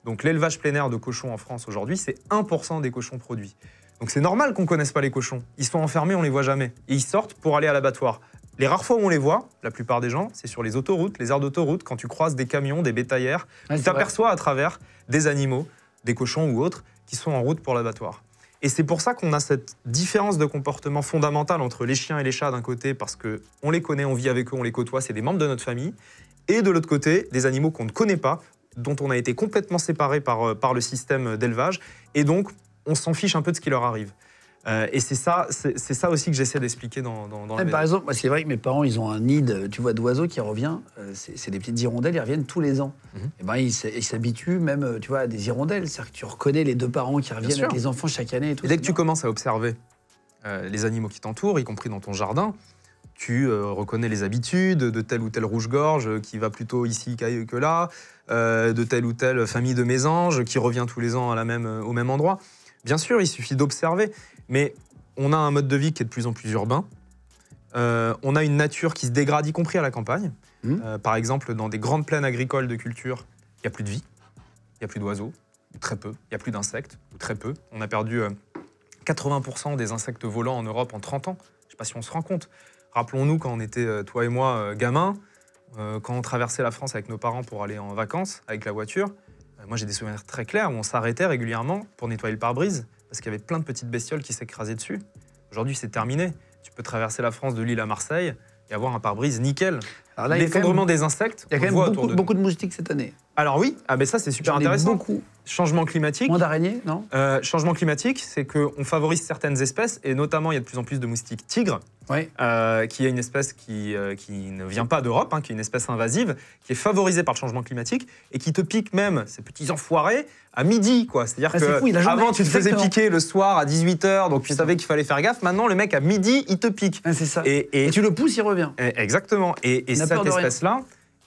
Donc l'élevage plein air de cochons en France aujourd'hui, c'est 1% des cochons produits. Donc c'est normal qu'on ne connaisse pas les cochons. Ils sont enfermés, on ne les voit jamais. Et ils sortent pour aller à l'abattoir. Les rares fois où on les voit, la plupart des gens, c'est sur les autoroutes, les aires d'autoroute, quand tu croises des camions, des bétaillères, tu t'aperçois à travers des animaux, des cochons ou autres, qui sont en route pour l'abattoir. Et c'est pour ça qu'on a cette différence de comportement fondamentale entre les chiens et les chats d'un côté, parce qu'on les connaît, on vit avec eux, on les côtoie, c'est des membres de notre famille, et de l'autre côté, des animaux qu'on ne connaît pas, dont on a été complètement séparés par le système d'élevage, et donc on s'en fiche un peu de ce qui leur arrive. Et c'est ça aussi que j'essaie d'expliquer dans la maison. Par exemple, c'est vrai que mes parents, ils ont un nid d'oiseaux qui revient, c'est des petites hirondelles, ils reviennent tous les ans. Et ben, ils s'habituent même à des hirondelles, c'est-à-dire que tu reconnais les deux parents qui reviennent avec les enfants chaque année. Et tout, et dès que tu commences à observer les animaux qui t'entourent, y compris dans ton jardin, tu reconnais les habitudes de tel ou tel rouge-gorge qui va plutôt ici que là, de telle ou telle famille de mésanges qui revient tous les ans au même endroit. Bien sûr, il suffit d'observer, mais on a un mode de vie qui est de plus en plus urbain. On a une nature qui se dégrade, y compris à la campagne. Par exemple, dans des grandes plaines agricoles de culture, il n'y a plus de vie, il n'y a plus d'oiseaux, très peu, il n'y a plus d'insectes, ou très peu. On a perdu 80% des insectes volants en Europe en 30 ans. Je ne sais pas si on se rend compte. Rappelons-nous quand on était, toi et moi, gamins, quand on traversait la France avec nos parents pour aller en vacances avec la voiture. Moi, j'ai des souvenirs très clairs où on s'arrêtait régulièrement pour nettoyer le pare-brise parce qu'il y avait plein de petites bestioles qui s'écrasaient dessus. Aujourd'hui, c'est terminé. Tu peux traverser la France de Lille à Marseille et avoir un pare-brise nickel. L'effondrement des insectes, on le voit autour de nous. Il y a quand même beaucoup de moustiques cette année. Alors oui, ah ben ça c'est super intéressant. Beaucoup. Changement climatique. Moins d'araignées, non ? Changement climatique, c'est qu'on favorise certaines espèces, et notamment il y a de plus en plus de moustiques tigres, qui est une espèce qui ne vient pas d'Europe, qui est une espèce invasive, qui est favorisée par le changement climatique, et qui te pique même, ces petits enfoirés, à midi, quoi. C'est-à-dire qu'avant tu te faisais piquer le soir à 18 h, donc tu savais qu'il fallait faire gaffe. Maintenant le mec à midi, il te pique. Ah, c'est ça. Et tu le pousses, il revient. Exactement. Et cette espèce-là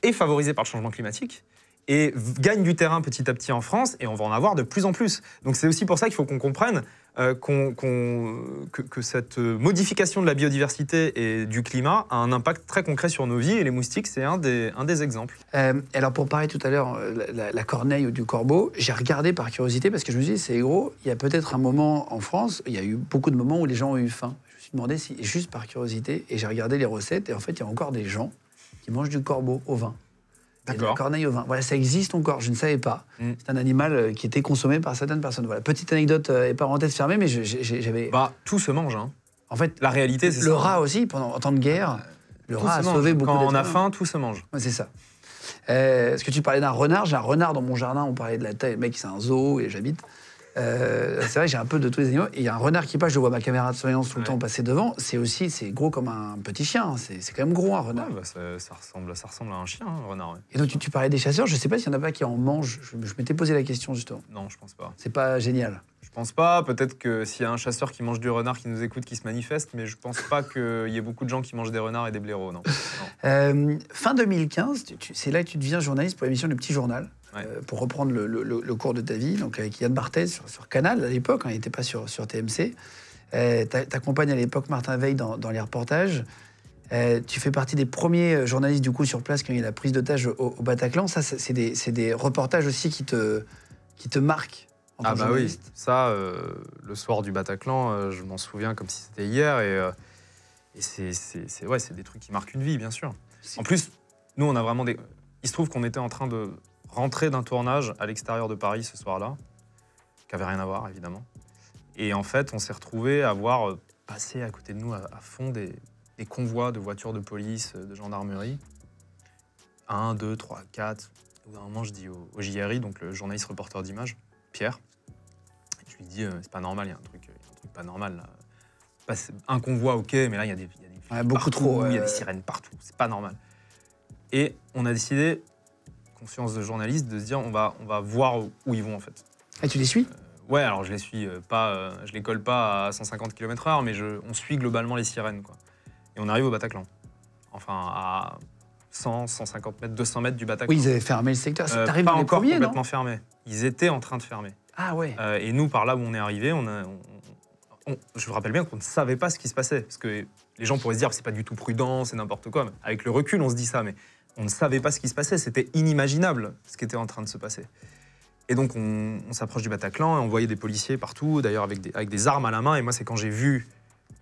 est favorisée par le changement climatique, et gagne du terrain petit à petit en France, et on va en avoir de plus en plus. Donc c'est aussi pour ça qu'il faut qu'on comprenne que cette modification de la biodiversité et du climat a un impact très concret sur nos vies, et les moustiques, c'est un des exemples. Alors pour parler tout à l'heure la corneille ou du corbeau, j'ai regardé par curiosité, parce que je me suis dit, c'est gros, il y a peut-être un moment en France, il y a eu beaucoup de moments où les gens ont eu faim. Je me suis demandé si, juste par curiosité, et j'ai regardé les recettes, et en fait il y a encore des gens qui mangent du corbeau au vin. D'accord. Corneille au vin. Voilà, ça existe encore, je ne savais pas. C'est un animal qui était consommé par certaines personnes. Voilà, petite anecdote et parenthèse fermée, mais j'avais... Bah, tout se mange, hein. En fait, la réalité, c'est ça. Le rat aussi, en temps de guerre, le rat a sauvé beaucoup d'êtres humains. Quand on a faim, tout se mange. Ouais, c'est ça. Est-ce que tu parlais d'un renard? J'ai un renard dans mon jardin, on parlait de la taille. Le mec, c'est un zoo et j'habite. C'est vrai, j'ai un peu de tous les animaux. Il y a un renard qui passe, je vois ma caméra de surveillance tout le temps passer devant. C'est aussi, c'est gros comme un petit chien. C'est quand même gros, un renard. Ouais, bah ça ressemble à un chien, un renard. Ouais. Et donc tu parlais des chasseurs. Je sais pas s'il y en a pas qui en mangent. Je m'étais posé la question justement. Non, je pense pas. C'est pas génial. Je pense pas. Peut-être que s'il y a un chasseur qui mange du renard qui nous écoute, qui se manifeste, mais je pense pas qu'il y ait beaucoup de gens qui mangent des renards et des blaireaux, non. Fin 2015, c'est là que tu deviens journaliste pour l'émission Le Petit Journal. Pour reprendre le cours de ta vie, donc avec Yann Barthès sur Canal à l'époque, il n'était pas sur TMC. T'accompagnes à l'époque Martin Veil dans les reportages. Tu fais partie des premiers journalistes du coup sur place qui ont eu la prise d'otage au Bataclan. Ça, c'est des reportages aussi qui te marquent en tant que journaliste. Ah bah oui, ça, le soir du Bataclan, je m'en souviens comme si c'était hier. Et c'est des trucs qui marquent une vie, bien sûr. En plus, nous, on a vraiment des... Il se trouve qu'on était en train de... rentrer d'un tournage à l'extérieur de Paris ce soir-là, qui n'avait rien à voir, évidemment. Et en fait, on s'est retrouvés à voir passer à côté de nous à fond des convois de voitures de police, de gendarmerie. 1, 2, 3, 4. À un moment, je dis au JRI, donc le journaliste reporter d'image, Pierre, je lui dis, c'est pas normal, il y a un truc pas normal là. Un convoi, ok, mais là, il y a des flics beaucoup trop, il y a des sirènes partout, c'est pas normal. Et on a décidé, conscience de journaliste, de se dire on va voir où ils vont en fait. Et tu les suis ? Ouais, alors je les suis pas, je les colle pas à 150 km/h, mais on suit globalement les sirènes, quoi. Et on arrive au Bataclan. Enfin à 100, 150 mètres, 200 mètres du Bataclan. Oui, ils avaient fermé le secteur. T'arrives dans les premiers, non ? Pas encore complètement fermé. Ils étaient en train de fermer. Ah ouais. Et nous, par là où on est arrivé, je vous rappelle bien qu'on ne savait pas ce qui se passait, parce que les gens pourraient se dire c'est pas du tout prudent, c'est n'importe quoi. Mais avec le recul, on se dit ça, mais on ne savait pas ce qui se passait, c'était inimaginable ce qui était en train de se passer. Et donc on s'approche du Bataclan et on voyait des policiers partout, d'ailleurs avec des armes à la main. Et moi, c'est quand j'ai vu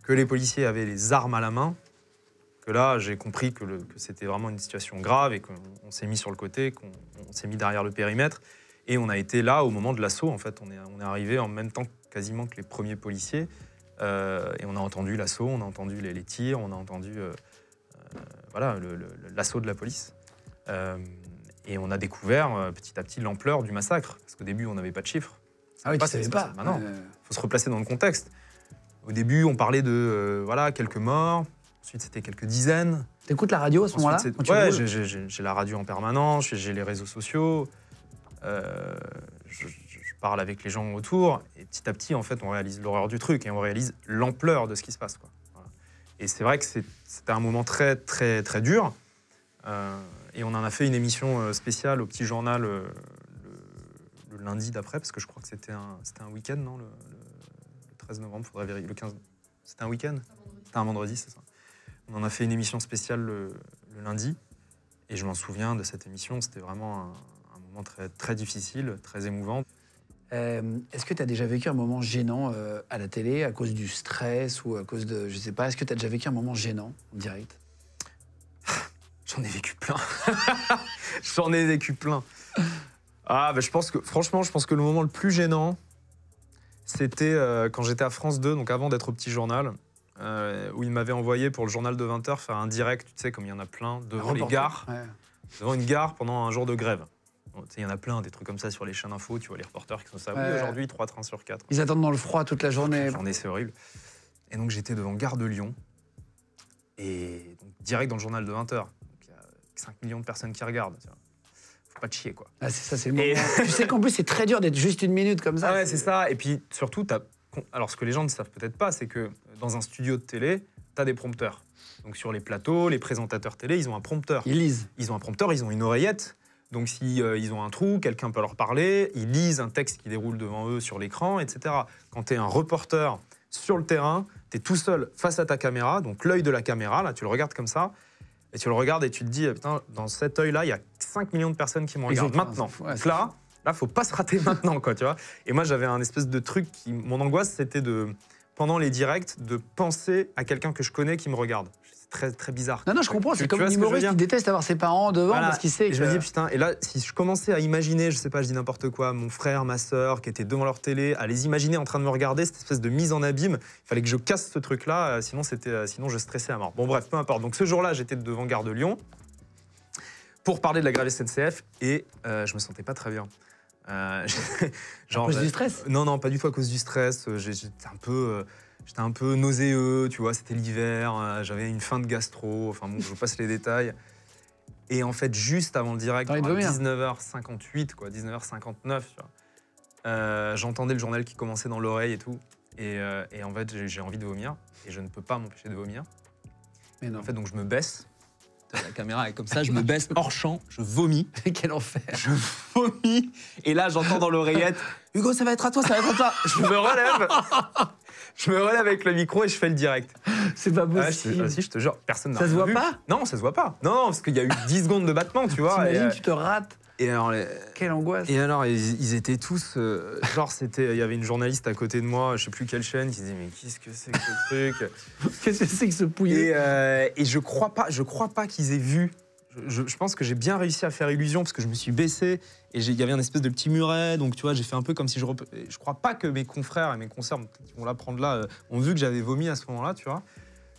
que les policiers avaient les armes à la main que là, j'ai compris que c'était vraiment une situation grave et qu'on s'est mis sur le côté, qu'on s'est mis derrière le périmètre. Et on a été là au moment de l'assaut, en fait. On est arrivé en même temps quasiment que les premiers policiers. Et on a entendu l'assaut, on a entendu les tirs, on a entendu voilà, l'assaut de la police. Et on a découvert petit à petit l'ampleur du massacre. Parce qu'au début, on n'avait pas de chiffres. Ah oui, tu savais pas. Maintenant, il faut se replacer dans le contexte. Au début, on parlait de voilà, quelques morts. Ensuite, c'était quelques dizaines. T'écoutes la radio à ce moment-là? Ouais, j'ai la radio en permanence, j'ai les réseaux sociaux. Je parle avec les gens autour. Et petit à petit, en fait, on réalise l'horreur du truc et on réalise l'ampleur de ce qui se passe, quoi. Voilà. Et c'est vrai que c'était un moment très, très, très dur. Et on en a fait une émission spéciale au Petit Journal le lundi d'après, parce que je crois que c'était un week-end, non, le 13 novembre, faudrait vérifier. Le 15, c'était un week-end? C'était un vendredi, c'est ça. On en a fait une émission spéciale le lundi, et je m'en souviens de cette émission, c'était vraiment un moment très, très difficile, très émouvant. Est-ce que tu as déjà vécu un moment gênant à la télé, à cause du stress ou à cause de... Je sais pas, est-ce que tu as déjà vécu un moment gênant en direct? J'en ai vécu plein. J'en ai vécu plein. Ah, bah, je pense que, franchement, je pense que le moment le plus gênant, c'était quand j'étais à France 2, donc avant d'être au Petit Journal, où ils m'avaient envoyé pour le journal de 20h faire un direct, tu sais, comme il y en a plein, devant les gares, ouais. Devant une gare pendant un jour de grève. Bon, tu sais, il y en a plein, des trucs comme ça sur les chaînes info, tu vois, les reporters qui sont ça. Ouais. Oui, aujourd'hui, 3 trains sur 4. Ils attendent dans le froid toute la journée. La journée, c'est horrible. Et donc, j'étais devant Gare de Lyon, et donc, direct dans le journal de 20h. 5 millions de personnes qui regardent. Tu vois. Faut pas te chier, quoi. Ah, c'est ça, c'est le moment. Tu sais qu'en plus, c'est très dur d'être juste une minute comme ça. Ah ouais, c'est ça. Et puis, surtout, alors, ce que les gens ne savent peut-être pas, c'est que dans un studio de télé, t'as des prompteurs. Donc, sur les plateaux, les présentateurs télé, ils ont un prompteur. Ils lisent. Ils ont un prompteur, ils ont une oreillette. Donc, si ils ont un trou, quelqu'un peut leur parler. Ils lisent un texte qui déroule devant eux sur l'écran, etc. Quand t'es un reporter sur le terrain, t'es tout seul face à ta caméra, donc l'œil de la caméra, là, tu le regardes comme ça. Et tu le regardes et tu te dis, putain, dans cet œil-là, il y a 5 millions de personnes qui me regardent maintenant. Ouais, donc là, faut pas se rater maintenant, quoi, tu vois. Et moi, j'avais un espèce de truc qui... Mon angoisse, c'était de, pendant les directs, de penser à quelqu'un que je connais qui me regarde. C'est très, très bizarre. Non, non, je comprends. C'est comme un humoriste qui déteste avoir ses parents devant, voilà, parce qu'il sait que... Je me dis, putain, et là, si je commençais à imaginer, je sais pas, je dis n'importe quoi, mon frère, ma sœur, qui étaient devant leur télé, à les imaginer en train de me regarder, cette espèce de mise en abîme, il fallait que je casse ce truc-là, sinon je stressais à mort. Bon, bref, peu importe. Donc ce jour-là, j'étais devant Gare de Lyon pour parler de la grève SNCF et je me sentais pas très bien. Genre, à cause du stress? Non, non, pas du tout à cause du stress. J'étais un peu nauséeux, tu vois, c'était l'hiver, j'avais une faim de gastro, enfin bon, je vous passe les détails. Et en fait, juste avant le direct, à 19h58, quoi, 19h59, j'entendais le journal qui commençait dans l'oreille et tout. Et en fait, j'ai envie de vomir, et je ne peux pas m'empêcher de vomir. Mais non. En fait, donc je me baisse. La caméra est comme ça, je me baisse hors champ, je vomis. Quel enfer. Je vomis. Et là, j'entends dans l'oreillette, Hugo, ça va être à toi, ça va être à toi. Je me relève. Je me relève avec le micro et je fais le direct. C'est pas possible. Ah, si, je te jure, personne n'a rien vu. Ça se voit pas? Non, ça se voit pas. Non, non, parce qu'il y a eu 10 secondes de battement, tu vois. T'imagines, tu te rates. Et alors, quelle angoisse. Et alors, ils étaient tous... genre, il y avait une journaliste à côté de moi, je sais plus quelle chaîne, qui disait, mais qu'est-ce que c'est que ce truc? Qu'est-ce que c'est que ce pouillet? Et je crois pas qu'ils aient vu. Je pense que j'ai bien réussi à faire illusion, parce que je me suis baissé, et il y avait un espèce de petit muret, donc tu vois, j'ai fait un peu comme si je... Je crois pas que mes confrères et mes consoeurs, qui vont l'apprendre là, ont vu que j'avais vomi à ce moment-là, tu vois.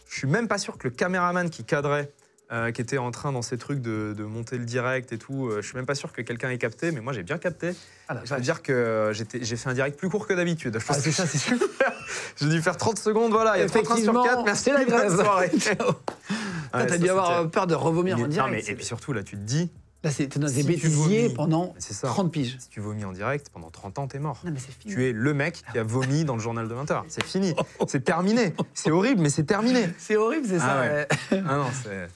Je suis même pas sûr que le caméraman qui cadrait, qui était en train dans ces trucs de monter le direct et tout. Je suis même pas sûr que quelqu'un ait capté, mais moi j'ai bien capté. Ah, je veux dire que j'ai fait un direct plus court que d'habitude. Ah, c'est ça, c'est sûr. J'ai dû faire 30 secondes, voilà, il y a 3 trains sur 4, merci, la grève. T'as dû avoir peur de revomir en direct. Non, mais, et puis surtout, là tu te dis... Là t'es dans des bêtisiers pendant 30 piges. Si tu vomis en direct, pendant 30 ans, t'es mort. Non, mais c'est fini. Tu es le mec qui a vomi dans le journal de 20h. C'est fini, c'est terminé. C'est horrible, mais c'est terminé. C'est horrible, c'est ça. Ah non, c'est...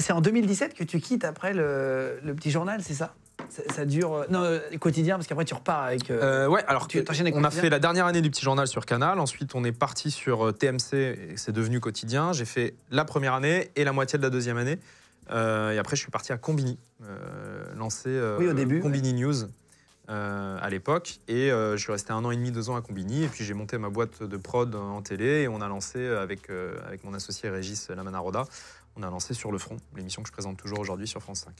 c'est en 2017 que tu quittes après le Petit Journal, c'est ça? Ça dure... Non, Quotidien, parce qu'après tu repars avec... ouais, alors on a fait la dernière année du Petit Journal sur Canal, ensuite on est parti sur TMC et c'est devenu Quotidien. J'ai fait la première année et la moitié de la deuxième année. Et après je suis parti à Konbini, lancer oui, au début, Konbini News à l'époque. Et je suis resté 1 an et demi, 2 ans à Konbini. Et puis j'ai monté ma boîte de prod en télé et on a lancé avec mon associé Régis Lamanaroda. On a lancé Sur le Front, l'émission que je présente toujours aujourd'hui sur France 5.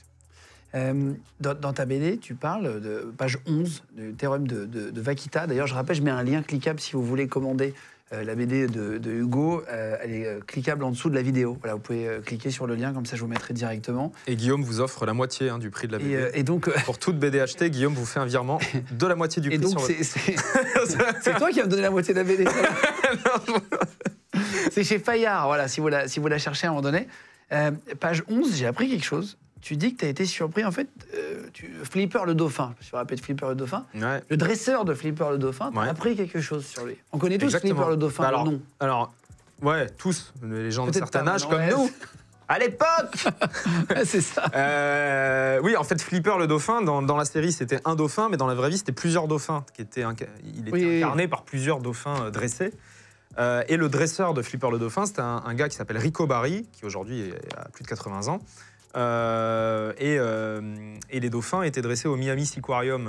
Dans ta BD, tu parles de page 11 du théorème de Vaquita. D'ailleurs, je rappelle, je mets un lien cliquable si vous voulez commander la BD de Hugo. Elle est cliquable en dessous de la vidéo. Voilà, vous pouvez cliquer sur le lien, comme ça je vous mettrai directement. Et Guillaume vous offre la moitié du prix de la BD. Et donc, pour toute BD achetée, Guillaume vous fait un virement de la moitié du prix. Et donc, c'est toi qui vas me donner la moitié de la BD. C'est chez Fayard, voilà, si vous la cherchez à un moment donné. Page 11, j'ai appris quelque chose. Tu dis que tu as été surpris, en fait, Flipper le dauphin. Je me suis rappelé de Flipper le dauphin. Ouais. Le dresseur de Flipper le dauphin, tu as appris quelque chose sur lui. On connaît tous Flipper le dauphin, alors, le nom. Alors, ouais, tous, les gens de certains âges comme nous. À l'époque. C'est ça. Oui, en fait, Flipper le dauphin, dans la série, c'était un dauphin, mais dans la vraie vie, c'était plusieurs dauphins. Il était incarné par plusieurs dauphins dressés. Et le dresseur de Flipper le dauphin, c'était un gars qui s'appelle Ric O'Barry, qui aujourd'hui a plus de 80 ans. Et les dauphins étaient dressés au Miami Seaquarium,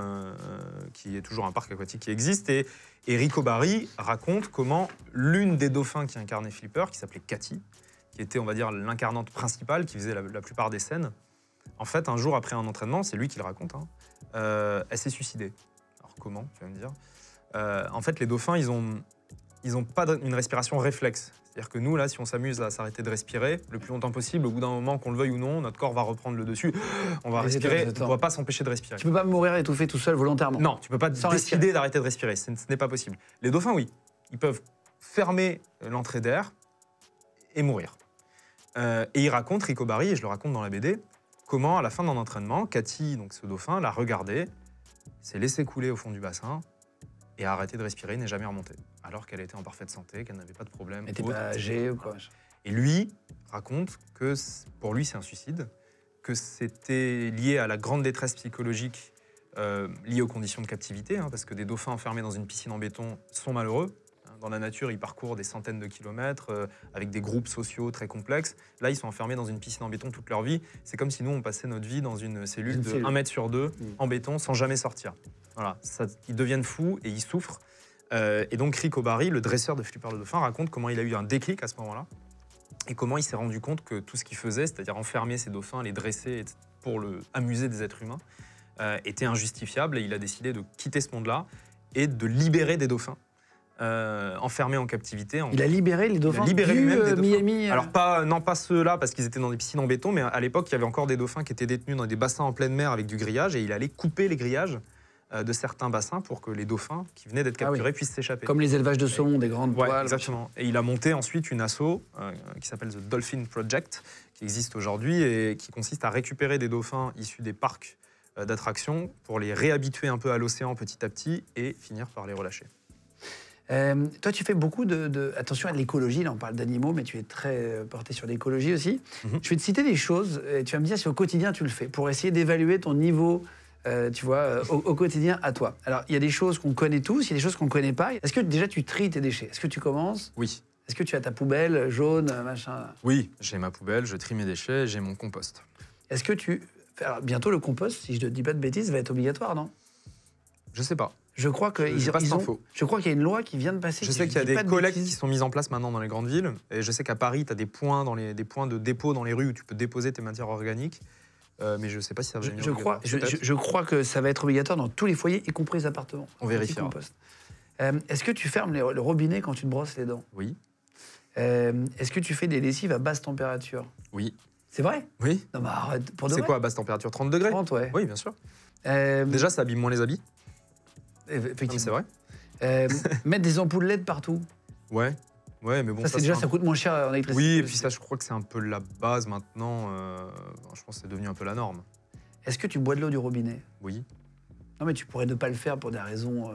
qui est toujours un parc aquatique qui existe. Et Ric O'Barry raconte comment l'une des dauphins qui incarnait Flipper, qui s'appelait Cathy, qui était, on va dire, l'incarnante principale, qui faisait la plupart des scènes, en fait, un jour après un entraînement, c'est lui qui le raconte, hein, elle s'est suicidée. Alors comment, tu vas me dire. En fait, les dauphins, ils n'ont pas une respiration réflexe. C'est-à-dire que nous, là, si on s'amuse à s'arrêter de respirer, le plus longtemps possible, au bout d'un moment, qu'on le veuille ou non, notre corps va reprendre le dessus, on va respirer, on ne va pas s'empêcher de respirer. Tu ne peux pas mourir étouffé tout seul volontairement. Non, tu ne peux pas décider d'arrêter de respirer, ce n'est pas possible. Les dauphins, oui, ils peuvent fermer l'entrée d'air et mourir. Et il raconte, Ric O'Barry, et je le raconte dans la BD, comment, à la fin d'un entraînement, Cathy, donc ce dauphin, l'a regardé, s'est laissé couler au fond du bassin, et a arrêté de respirer, n'est jamais remontée. Alors qu'elle était en parfaite santé, qu'elle n'avait pas de problème. Elle n'était pas âgée ou quoi. Et lui raconte que pour lui c'est un suicide, que c'était lié à la grande détresse psychologique liée aux conditions de captivité, hein, parce que des dauphins enfermés dans une piscine en béton sont malheureux. Dans la nature, ils parcourent des centaines de kilomètres avec des groupes sociaux très complexes. Là, ils sont enfermés dans une piscine en béton toute leur vie. C'est comme si nous, on passait notre vie dans une cellule de 1 mètre sur 2 en béton sans jamais sortir. Voilà, ils deviennent fous et ils souffrent. Et donc Ric O'Barry, le dresseur de Flipper le dauphin, raconte comment il a eu un déclic à ce moment-là et comment il s'est rendu compte que tout ce qu'il faisait, c'est-à-dire enfermer ses dauphins, les dresser pour le amuser des êtres humains, était injustifiable, et il a décidé de quitter ce monde-là et de libérer des dauphins. Enfermés en captivité. Il a libéré les dauphins du Miami. Alors non pas ceux-là, parce qu'ils étaient dans des piscines en béton, mais à l'époque, il y avait encore des dauphins qui étaient détenus dans des bassins en pleine mer avec du grillage, et il allait couper les grillages de certains bassins pour que les dauphins qui venaient d'être capturés puissent s'échapper. Comme les élevages de saumon, des grandes poêles. Exactement. Et il a monté ensuite une asso qui s'appelle The Dolphin Project, qui existe aujourd'hui et qui consiste à récupérer des dauphins issus des parcs d'attractions pour les réhabituer un peu à l'océan petit à petit et finir par les relâcher. Toi, tu fais beaucoup attention à l'écologie, là on parle d'animaux, mais tu es très porté sur l'écologie aussi. Je vais te citer des choses, et tu vas me dire si au quotidien tu le fais, pour essayer d'évaluer ton niveau, tu vois, au quotidien à toi. Alors, il y a des choses qu'on connaît tous, il y a des choses qu'on ne connaît pas. Est-ce que déjà tu tries tes déchets? Est-ce que tu commences? Oui. Est-ce que tu as ta poubelle jaune, machin? Oui, j'ai ma poubelle, je trie mes déchets, j'ai mon compost. Est-ce que tu... Alors, bientôt le compost, si je ne te dis pas de bêtises, va être obligatoire, non? Je sais pas. Je crois qu'il y a une loi qui vient de passer. Je sais qu'il y a des collectes qui sont mises en place maintenant dans les grandes villes. Et je sais qu'à Paris, tu as des points de dépôt dans les rues où tu peux déposer tes matières organiques. Mais je ne sais pas si ça va être obligatoire. Je crois que ça va être obligatoire dans tous les foyers, y compris les appartements. On vérifiera. Est-ce que tu fermes le robinet quand tu te brosses les dents? Oui. Est-ce que tu fais des lessives à basse température? Oui. C'est vrai? Oui. Non, bah, arrête, pour de vrai. C'est quoi à basse température? 30 degrés? 30, ouais. Oui, bien sûr. Déjà, ça abîme moins les habits. Effectivement. C'est vrai. Mettre des ampoules LED partout. Ouais, ouais, mais bon. Ça déjà, ça coûte moins cher en électricité. Oui, et puis ça, je crois que c'est un peu la base maintenant. Je pense que c'est devenu un peu la norme. Est-ce que tu bois de l'eau du robinet? Oui. Non, mais tu pourrais ne pas le faire pour des raisons,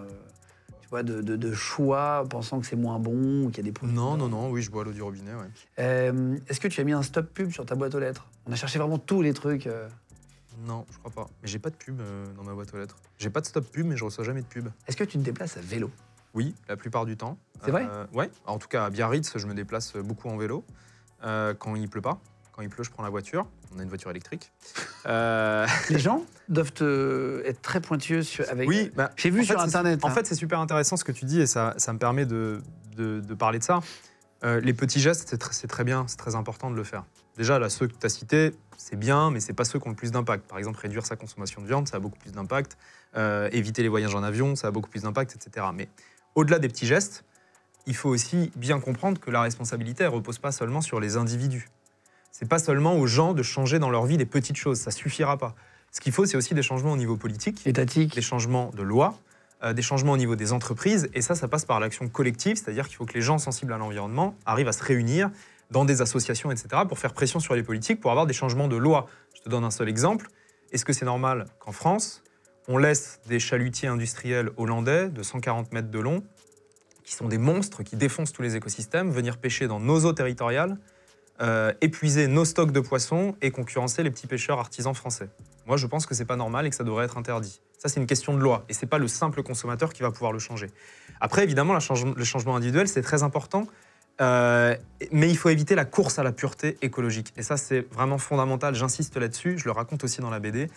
tu vois, de choix, pensant que c'est moins bon ou qu'il y a des produits. Non, non, non, oui, je bois l'eau du robinet, ouais. Est-ce que tu as mis un stop pub sur ta boîte aux lettres? On a cherché vraiment tous les trucs. Non, je crois pas. Mais j'ai pas de pub dans ma boîte aux lettres. J'ai pas de stop pub, mais je reçois jamais de pub. Est-ce que tu te déplaces à vélo? Oui, la plupart du temps. C'est vrai? Ouais. En tout cas, à Biarritz, je me déplace beaucoup en vélo. Quand il pleut pas. Quand il pleut, je prends la voiture. On a une voiture électrique. Les gens doivent être très pointueux avec... Oui, bah, j'ai vu sur Internet. En fait, c'est super intéressant ce que tu dis et ça me permet de parler de ça. Les petits gestes, c'est très bien, c'est très important de le faire. Déjà, là, ceux que tu as cités, c'est bien, mais ce n'est pas ceux qui ont le plus d'impact. Par exemple, réduire sa consommation de viande, ça a beaucoup plus d'impact. Éviter les voyages en avion, ça a beaucoup plus d'impact, etc. Mais au-delà des petits gestes, il faut aussi bien comprendre que la responsabilité, elle ne repose pas seulement sur les individus. Ce n'est pas seulement aux gens de changer dans leur vie des petites choses, ça ne suffira pas. Ce qu'il faut, c'est aussi des changements au niveau politique, étatique, des changements de loi, des changements au niveau des entreprises, et ça, ça passe par l'action collective, c'est-à-dire qu'il faut que les gens sensibles à l'environnement arrivent à se réunir dans des associations, etc., pour faire pression sur les politiques, pour avoir des changements de loi. Je te donne un seul exemple. Est-ce que c'est normal qu'en France, on laisse des chalutiers industriels hollandais de 140 mètres de long, qui sont des monstres, qui défoncent tous les écosystèmes, venir pêcher dans nos eaux territoriales, épuiser nos stocks de poissons et concurrencer les petits pêcheurs artisans français? Moi, je pense que c'est pas normal et que ça devrait être interdit. Ça, c'est une question de loi, et c'est pas le simple consommateur qui va pouvoir le changer. Après, évidemment, le changement individuel, c'est très important, mais il faut éviter la course à la pureté écologique. Et ça, c'est vraiment fondamental, j'insiste là-dessus, je le raconte aussi dans la BD.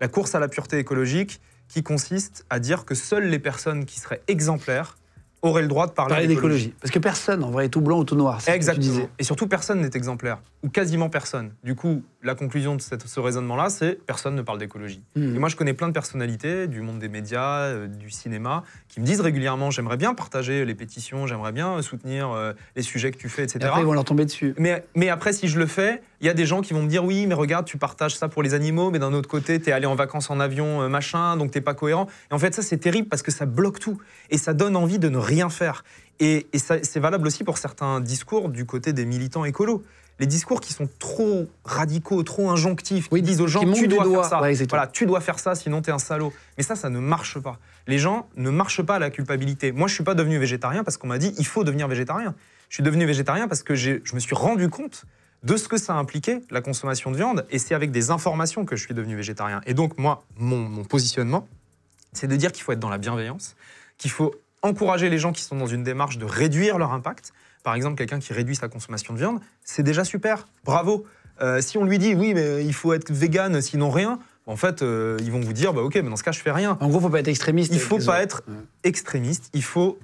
La course à la pureté écologique qui consiste à dire que seules les personnes qui seraient exemplaires auraient le droit de parler d'écologie. Parce que personne, en vrai, est tout blanc ou tout noir, c'est ce que tu disais. Et surtout, personne n'est exemplaire, ou quasiment personne. Du coup, la conclusion de ce raisonnement-là, c'est personne ne parle d'écologie. Mmh. Et moi, je connais plein de personnalités du monde des médias, du cinéma, qui me disent régulièrement, j'aimerais bien partager les pétitions, j'aimerais bien soutenir les sujets que tu fais, etc. Et après, ils vont leur tomber dessus. Mais après, si je le fais, il y a des gens qui vont me dire, oui, mais regarde, tu partages ça pour les animaux, mais d'un autre côté, t'es allé en vacances en avion, machin, donc t'es pas cohérent. Et en fait, ça, c'est terrible parce que ça bloque tout. Et ça donne envie de ne rien faire. Et c'est valable aussi pour certains discours du côté des militants écolos. Les discours qui sont trop radicaux, trop injonctifs, oui, qui disent aux gens « tu dois faire ça ouais, »,« voilà, tu dois faire ça, sinon t'es un salaud ». Mais ça, ça ne marche pas. Les gens ne marchent pas à la culpabilité. Moi, je ne suis pas devenu végétarien parce qu'on m'a dit « il faut devenir végétarien ». Je suis devenu végétarien parce que je me suis rendu compte de ce que ça impliquait, la consommation de viande, et c'est avec des informations que je suis devenu végétarien. Et donc, moi, mon positionnement, c'est de dire qu'il faut être dans la bienveillance, qu'il faut encourager les gens qui sont dans une démarche de réduire leur impact. Par exemple, quelqu'un qui réduit sa consommation de viande, c'est déjà super, bravo. Si on lui dit, oui, mais il faut être vegan, sinon rien, en fait, ils vont vous dire, bah ok, mais dans ce cas, je fais rien. En gros, il ne faut pas être extrémiste. Il ne faut pas être extrémiste, il faut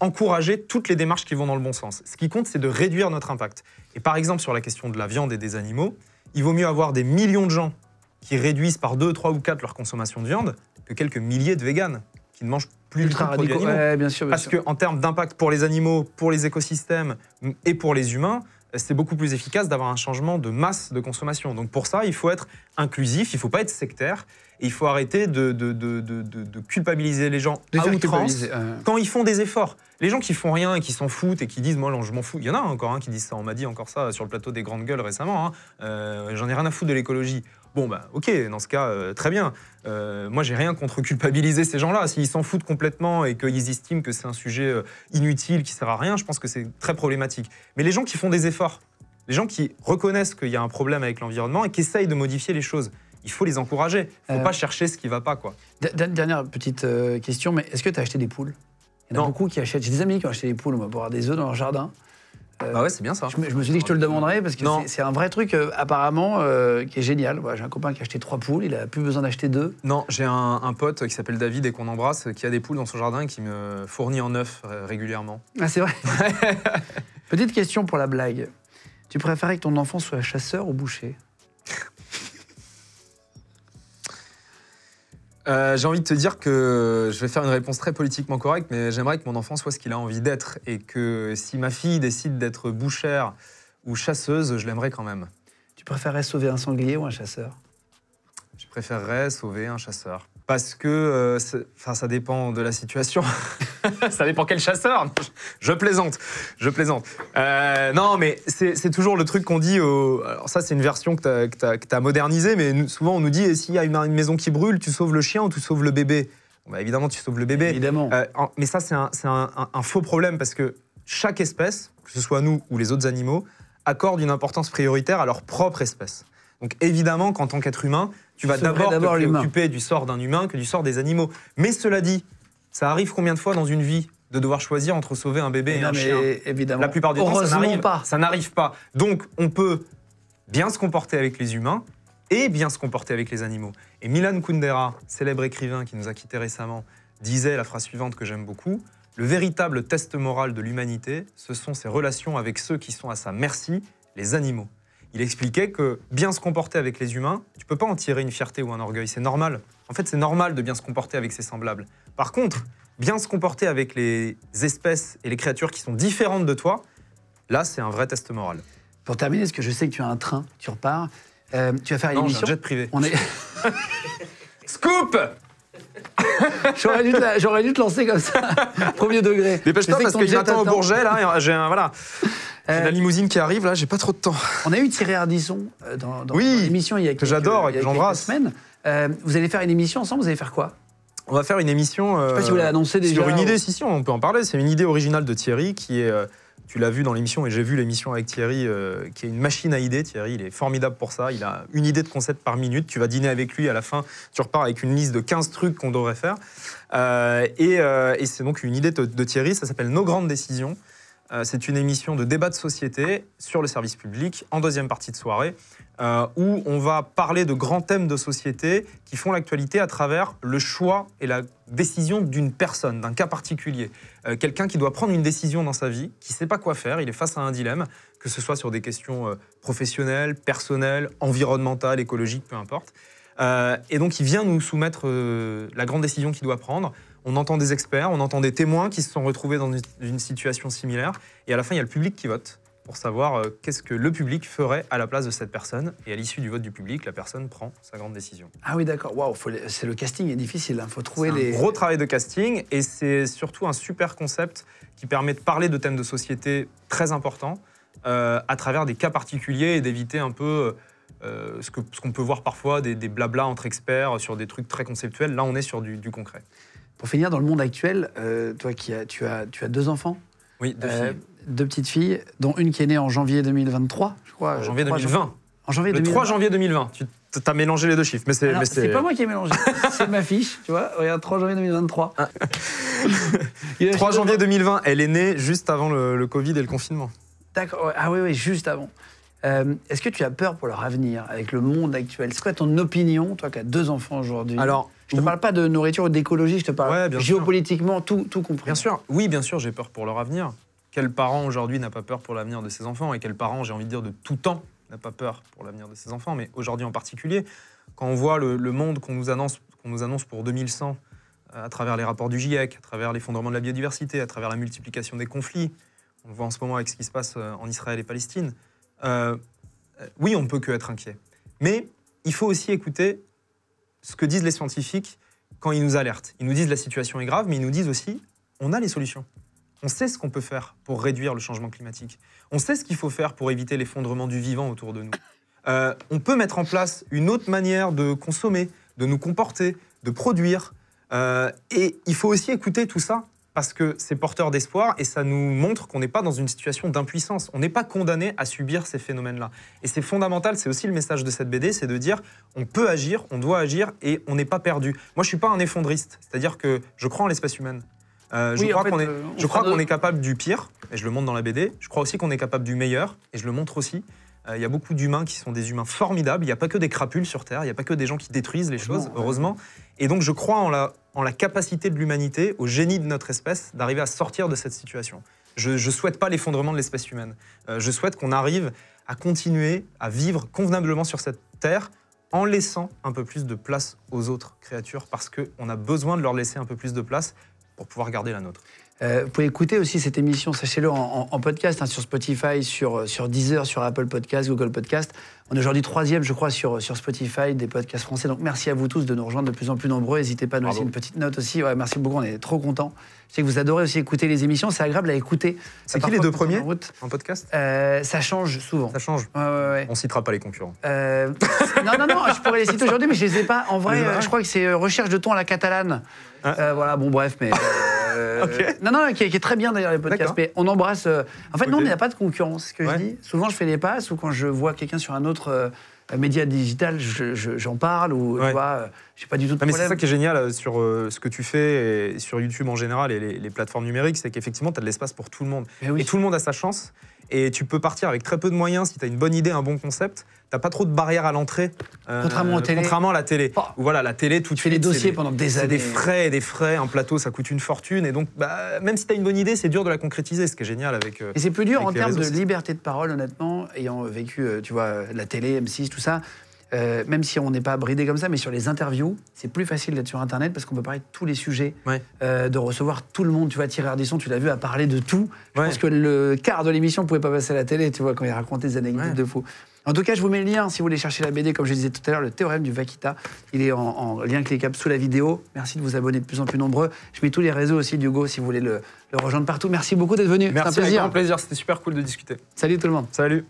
encourager toutes les démarches qui vont dans le bon sens. Ce qui compte, c'est de réduire notre impact. Et par exemple, sur la question de la viande et des animaux, il vaut mieux avoir des millions de gens qui réduisent par 2, 3 ou 4 leur consommation de viande que quelques milliers de véganes qui ne mangent plus ultra radicaux. Ouais, bien sûr, bien parce qu'en termes d'impact pour les animaux, pour les écosystèmes et pour les humains, c'est beaucoup plus efficace d'avoir un changement de masse de consommation. Donc pour ça, il faut être inclusif, il ne faut pas être sectaire, et il faut arrêter de culpabiliser les gens à outrance quand ils font des efforts. Les gens qui font rien et qui s'en foutent et qui disent « moi, non, je m'en fous », il y en a encore qui disent ça, on m'a dit encore ça sur le plateau des Grandes Gueules récemment, j'en ai rien à foutre de l'écologie ». Bon, bah, ok, dans ce cas, très bien. Moi, j'ai rien contre culpabiliser ces gens-là. S'ils s'en foutent complètement et qu'ils estiment que c'est un sujet inutile, qui sert à rien, je pense que c'est très problématique. Mais les gens qui font des efforts, les gens qui reconnaissent qu'il y a un problème avec l'environnement et qui essayent de modifier les choses, il faut les encourager. Il ne faut pas chercher ce qui ne va pas, quoi. Dernière petite question, mais est-ce que tu as acheté des poules? Il y en a beaucoup qui achètent. J'ai des amis qui ont acheté des poules, on va boire des œufs dans leur jardin. Bah ouais, c'est bien ça. Je me suis dit que je te le demanderais parce que c'est un vrai truc apparemment qui est génial. Voilà, j'ai un copain qui a acheté 3 poules, il a plus besoin d'acheter 2. Non, j'ai un pote qui s'appelle David et qu'on embrasse, qui a des poules dans son jardin et qui me fournit en œufs régulièrement. Ah, c'est vrai. Petite question pour la blague. Tu préférais que ton enfant soit chasseur ou boucher? J'ai envie de te dire que je vais faire une réponse très politiquement correcte, mais j'aimerais que mon enfant soit ce qu'il a envie d'être et que si ma fille décide d'être bouchère ou chasseuse, je l'aimerais quand même. Tu préférerais sauver un sanglier ou un chasseur? Je préférerais sauver un chasseur. Parce que ça dépend de la situation. Ça dépend quel chasseur. Je plaisante, je plaisante. Non, mais c'est toujours le truc qu'on dit au... Alors ça, c'est une version que t'as modernisée, mais souvent on nous dit, s'il y a une maison qui brûle, tu sauves le chien ou tu sauves le bébé? Bon, bah, évidemment, tu sauves le bébé. Évidemment. Mais ça, c'est un faux problème, parce que chaque espèce, que ce soit nous ou les autres animaux, accorde une importance prioritaire à leur propre espèce. Donc évidemment qu'en tant qu'être humain, tu vas d'abord te préoccuper du sort d'un humain que du sort des animaux. Mais cela dit, ça arrive combien de fois dans une vie de devoir choisir entre sauver un bébé et un chien? Évidemment. La plupart du temps, ça n'arrive pas. Donc on peut bien se comporter avec les humains et bien se comporter avec les animaux. Et Milan Kundera, célèbre écrivain qui nous a quittés récemment, disait la phrase suivante que j'aime beaucoup. Le véritable test moral de l'humanité, ce sont ses relations avec ceux qui sont à sa merci, les animaux. Il expliquait que bien se comporter avec les humains, tu peux pas en tirer une fierté ou un orgueil, c'est normal. En fait, c'est normal de bien se comporter avec ses semblables. Par contre, bien se comporter avec les espèces et les créatures qui sont différentes de toi, là, c'est un vrai test moral. Pour terminer, parce que je sais que tu as un train, tu repars, tu vas faire une émission. Non, j'ai un jet privé. On est... Scoop! J'aurais dû te lancer comme ça, premier degré. Dépêche-toi parce que j'attends au Bourget, là, j'ai voilà, la limousine qui arrive, là, j'ai pas trop de temps. On a eu Thierry Ardisson dans l'émission il y a quelques semaines. Vous allez faire une émission ensemble, vous allez faire quoi? On va faire une émission je sais pas si vous l'avez annoncé déjà, sur une idée, si on peut en parler, c'est une idée originale de Thierry qui est... tu l'as vu dans l'émission et j'ai vu l'émission avec Thierry, qui est une machine à idées. Thierry, il est formidable pour ça. Il a une idée de concept par minute. Tu vas dîner avec lui à la fin. Tu repars avec une liste de 15 trucs qu'on devrait faire. Et c'est donc une idée de Thierry. Ça s'appelle Nos grandes décisions. C'est une émission de débat de société sur le service public en deuxième partie de soirée où on va parler de grands thèmes de société qui font l'actualité à travers le choix et la décision d'une personne, d'un cas particulier. Quelqu'un qui doit prendre une décision dans sa vie, qui ne sait pas quoi faire, il est face à un dilemme, que ce soit sur des questions professionnelles, personnelles, environnementales, écologiques, peu importe. Et donc il vient nous soumettre la grande décision qu'il doit prendre. On entend des experts, on entend des témoins qui se sont retrouvés dans une situation similaire. Et à la fin, il y a le public qui vote pour savoir qu'est-ce que le public ferait à la place de cette personne. Et à l'issue du vote du public, la personne prend sa grande décision. Ah oui, d'accord. Waouh, c'est le casting est difficile. Il faut trouver les... C'est un gros travail de casting. Et c'est surtout un super concept qui permet de parler de thèmes de société très importants à travers des cas particuliers et d'éviter un peu... ce qu'on peut voir parfois, des blablas entre experts sur des trucs très conceptuels. Là, on est sur du concret. Pour finir, dans le monde actuel, toi, tu as deux enfants. Oui, deux filles. Deux petites filles, dont une qui est née en janvier 2023, je crois. En janvier 2020. En janvier 2020. Le 3 janvier 2020. Tu as mélangé les deux chiffres. Mais c'est pas moi qui ai mélangé. C'est ma fiche, tu vois. Regarde, 3 janvier 2023. 3 janvier 2020, elle est née juste avant le Covid et le confinement. D'accord. Ah oui, oui, juste avant. Est-ce que tu as peur pour leur avenir avec le monde actuel? C'est quoi ton opinion, toi qui as deux enfants aujourd'hui? Alors, je ne te parle pas de nourriture ou d'écologie, je te parle géopolitiquement, tout compris. Bien sûr, oui, bien sûr, j'ai peur pour leur avenir. Quel parent aujourd'hui n'a pas peur pour l'avenir de ses enfants? Et quel parent, j'ai envie de dire, de tout temps n'a pas peur pour l'avenir de ses enfants? Mais aujourd'hui en particulier, quand on voit le monde qu'on nous annonce pour 2100, à travers les rapports du GIEC, à travers l'effondrement de la biodiversité, à travers la multiplication des conflits, on le voit en ce moment avec ce qui se passe en Israël et Palestine. Oui, on ne peut que être inquiet. Mais il faut aussi écouter ce que disent les scientifiques quand ils nous alertent. Ils nous disent la situation est grave, mais ils nous disent aussi on a les solutions. On sait ce qu'on peut faire pour réduire le changement climatique. On sait ce qu'il faut faire pour éviter l'effondrement du vivant autour de nous. On peut mettre en place une autre manière de consommer, de nous comporter, de produire. Et il faut aussi écouter tout ça. Parce que c'est porteur d'espoir et ça nous montre qu'on n'est pas dans une situation d'impuissance. On n'est pas condamné à subir ces phénomènes-là. Et c'est fondamental, c'est aussi le message de cette BD, c'est de dire on peut agir, on doit agir et on n'est pas perdu. Moi, je ne suis pas un effondriste, c'est-à-dire que je crois en l'espèce humaine. Je crois qu'on est capable du pire, et je le montre dans la BD. Je crois aussi qu'on est capable du meilleur, et je le montre aussi. Il y a beaucoup d'humains qui sont des humains formidables. Il n'y a pas que des crapules sur Terre, il n'y a pas que des gens qui détruisent les choses, heureusement. Et donc je crois en la capacité de l'humanité, au génie de notre espèce, d'arriver à sortir de cette situation. Je ne souhaite pas l'effondrement de l'espèce humaine. Je souhaite qu'on arrive à continuer à vivre convenablement sur cette Terre en laissant un peu plus de place aux autres créatures parce qu'on a besoin de leur laisser un peu plus de place pour pouvoir garder la nôtre. Vous pouvez écouter aussi cette émission, sachez-le, en podcast, hein, sur Spotify, sur Deezer, sur Apple Podcast, Google Podcast. On est aujourd'hui 3e, je crois, sur Spotify des podcasts français. Donc merci à vous tous de nous rejoindre de plus en plus nombreux. N'hésitez pas à nous laisser une petite note aussi. Ouais, merci beaucoup, on est trop contents. Je sais que vous adorez aussi écouter les émissions, c'est agréable à écouter. C'est qui les deux premiers en podcast? Ça change souvent. Ça change. Ouais. On ne citera pas les concurrents. Non, je pourrais les citer aujourd'hui, mais je ne les ai pas. En vrai, je crois que c'est Recherche de ton à la catalane. Hein? Voilà, bon, bref, mais... Okay. Non, qui est très bien d'ailleurs les podcasts, mais on embrasse... En fait, okay. Non, mais il n'y a pas de concurrence, ce que je dis. Souvent, je fais les passes, ou quand je vois quelqu'un sur un autre média digital, j'en parle, ou tu vois, j'ai pas du tout de problème. Mais c'est ça qui est génial sur ce que tu fais, et sur YouTube en général, et les plateformes numériques, c'est qu'effectivement, tu as de l'espace pour tout le monde. Oui. Et tout le monde a sa chance. Et tu peux partir avec très peu de moyens si tu as une bonne idée, un bon concept. T'as pas trop de barrières à l'entrée. Contrairement à la télé. Oh. Voilà, la télé, tout de suite. Tu fais les dossiers pendant des années. Des frais. Un plateau, ça coûte une fortune. Et donc, bah, même si t'as une bonne idée, c'est dur de la concrétiser, ce qui est génial avec. Et c'est plus dur en termes de liberté de parole, honnêtement, ayant vécu, tu vois, la télé, M6, tout ça. Même si on n'est pas bridé comme ça, mais sur les interviews, c'est plus facile d'être sur Internet parce qu'on peut parler de tous les sujets, ouais. De recevoir tout le monde. Tu vois, Thierry Ardisson, tu l'as vu, a parlé de tout. Je pense que le quart de l'émission ne pouvait pas passer à la télé, tu vois, quand il racontait des anecdotes de fou. En tout cas, je vous mets le lien, si vous voulez chercher la BD, comme je disais tout à l'heure, le théorème du Vaquita, il est en lien cliquable sous la vidéo. Merci de vous abonner de plus en plus nombreux. Je mets tous les réseaux aussi d'Hugo, si vous voulez le rejoindre partout. Merci beaucoup d'être venu. Merci, c'était un plaisir. C'était super cool de discuter. Salut tout le monde. Salut.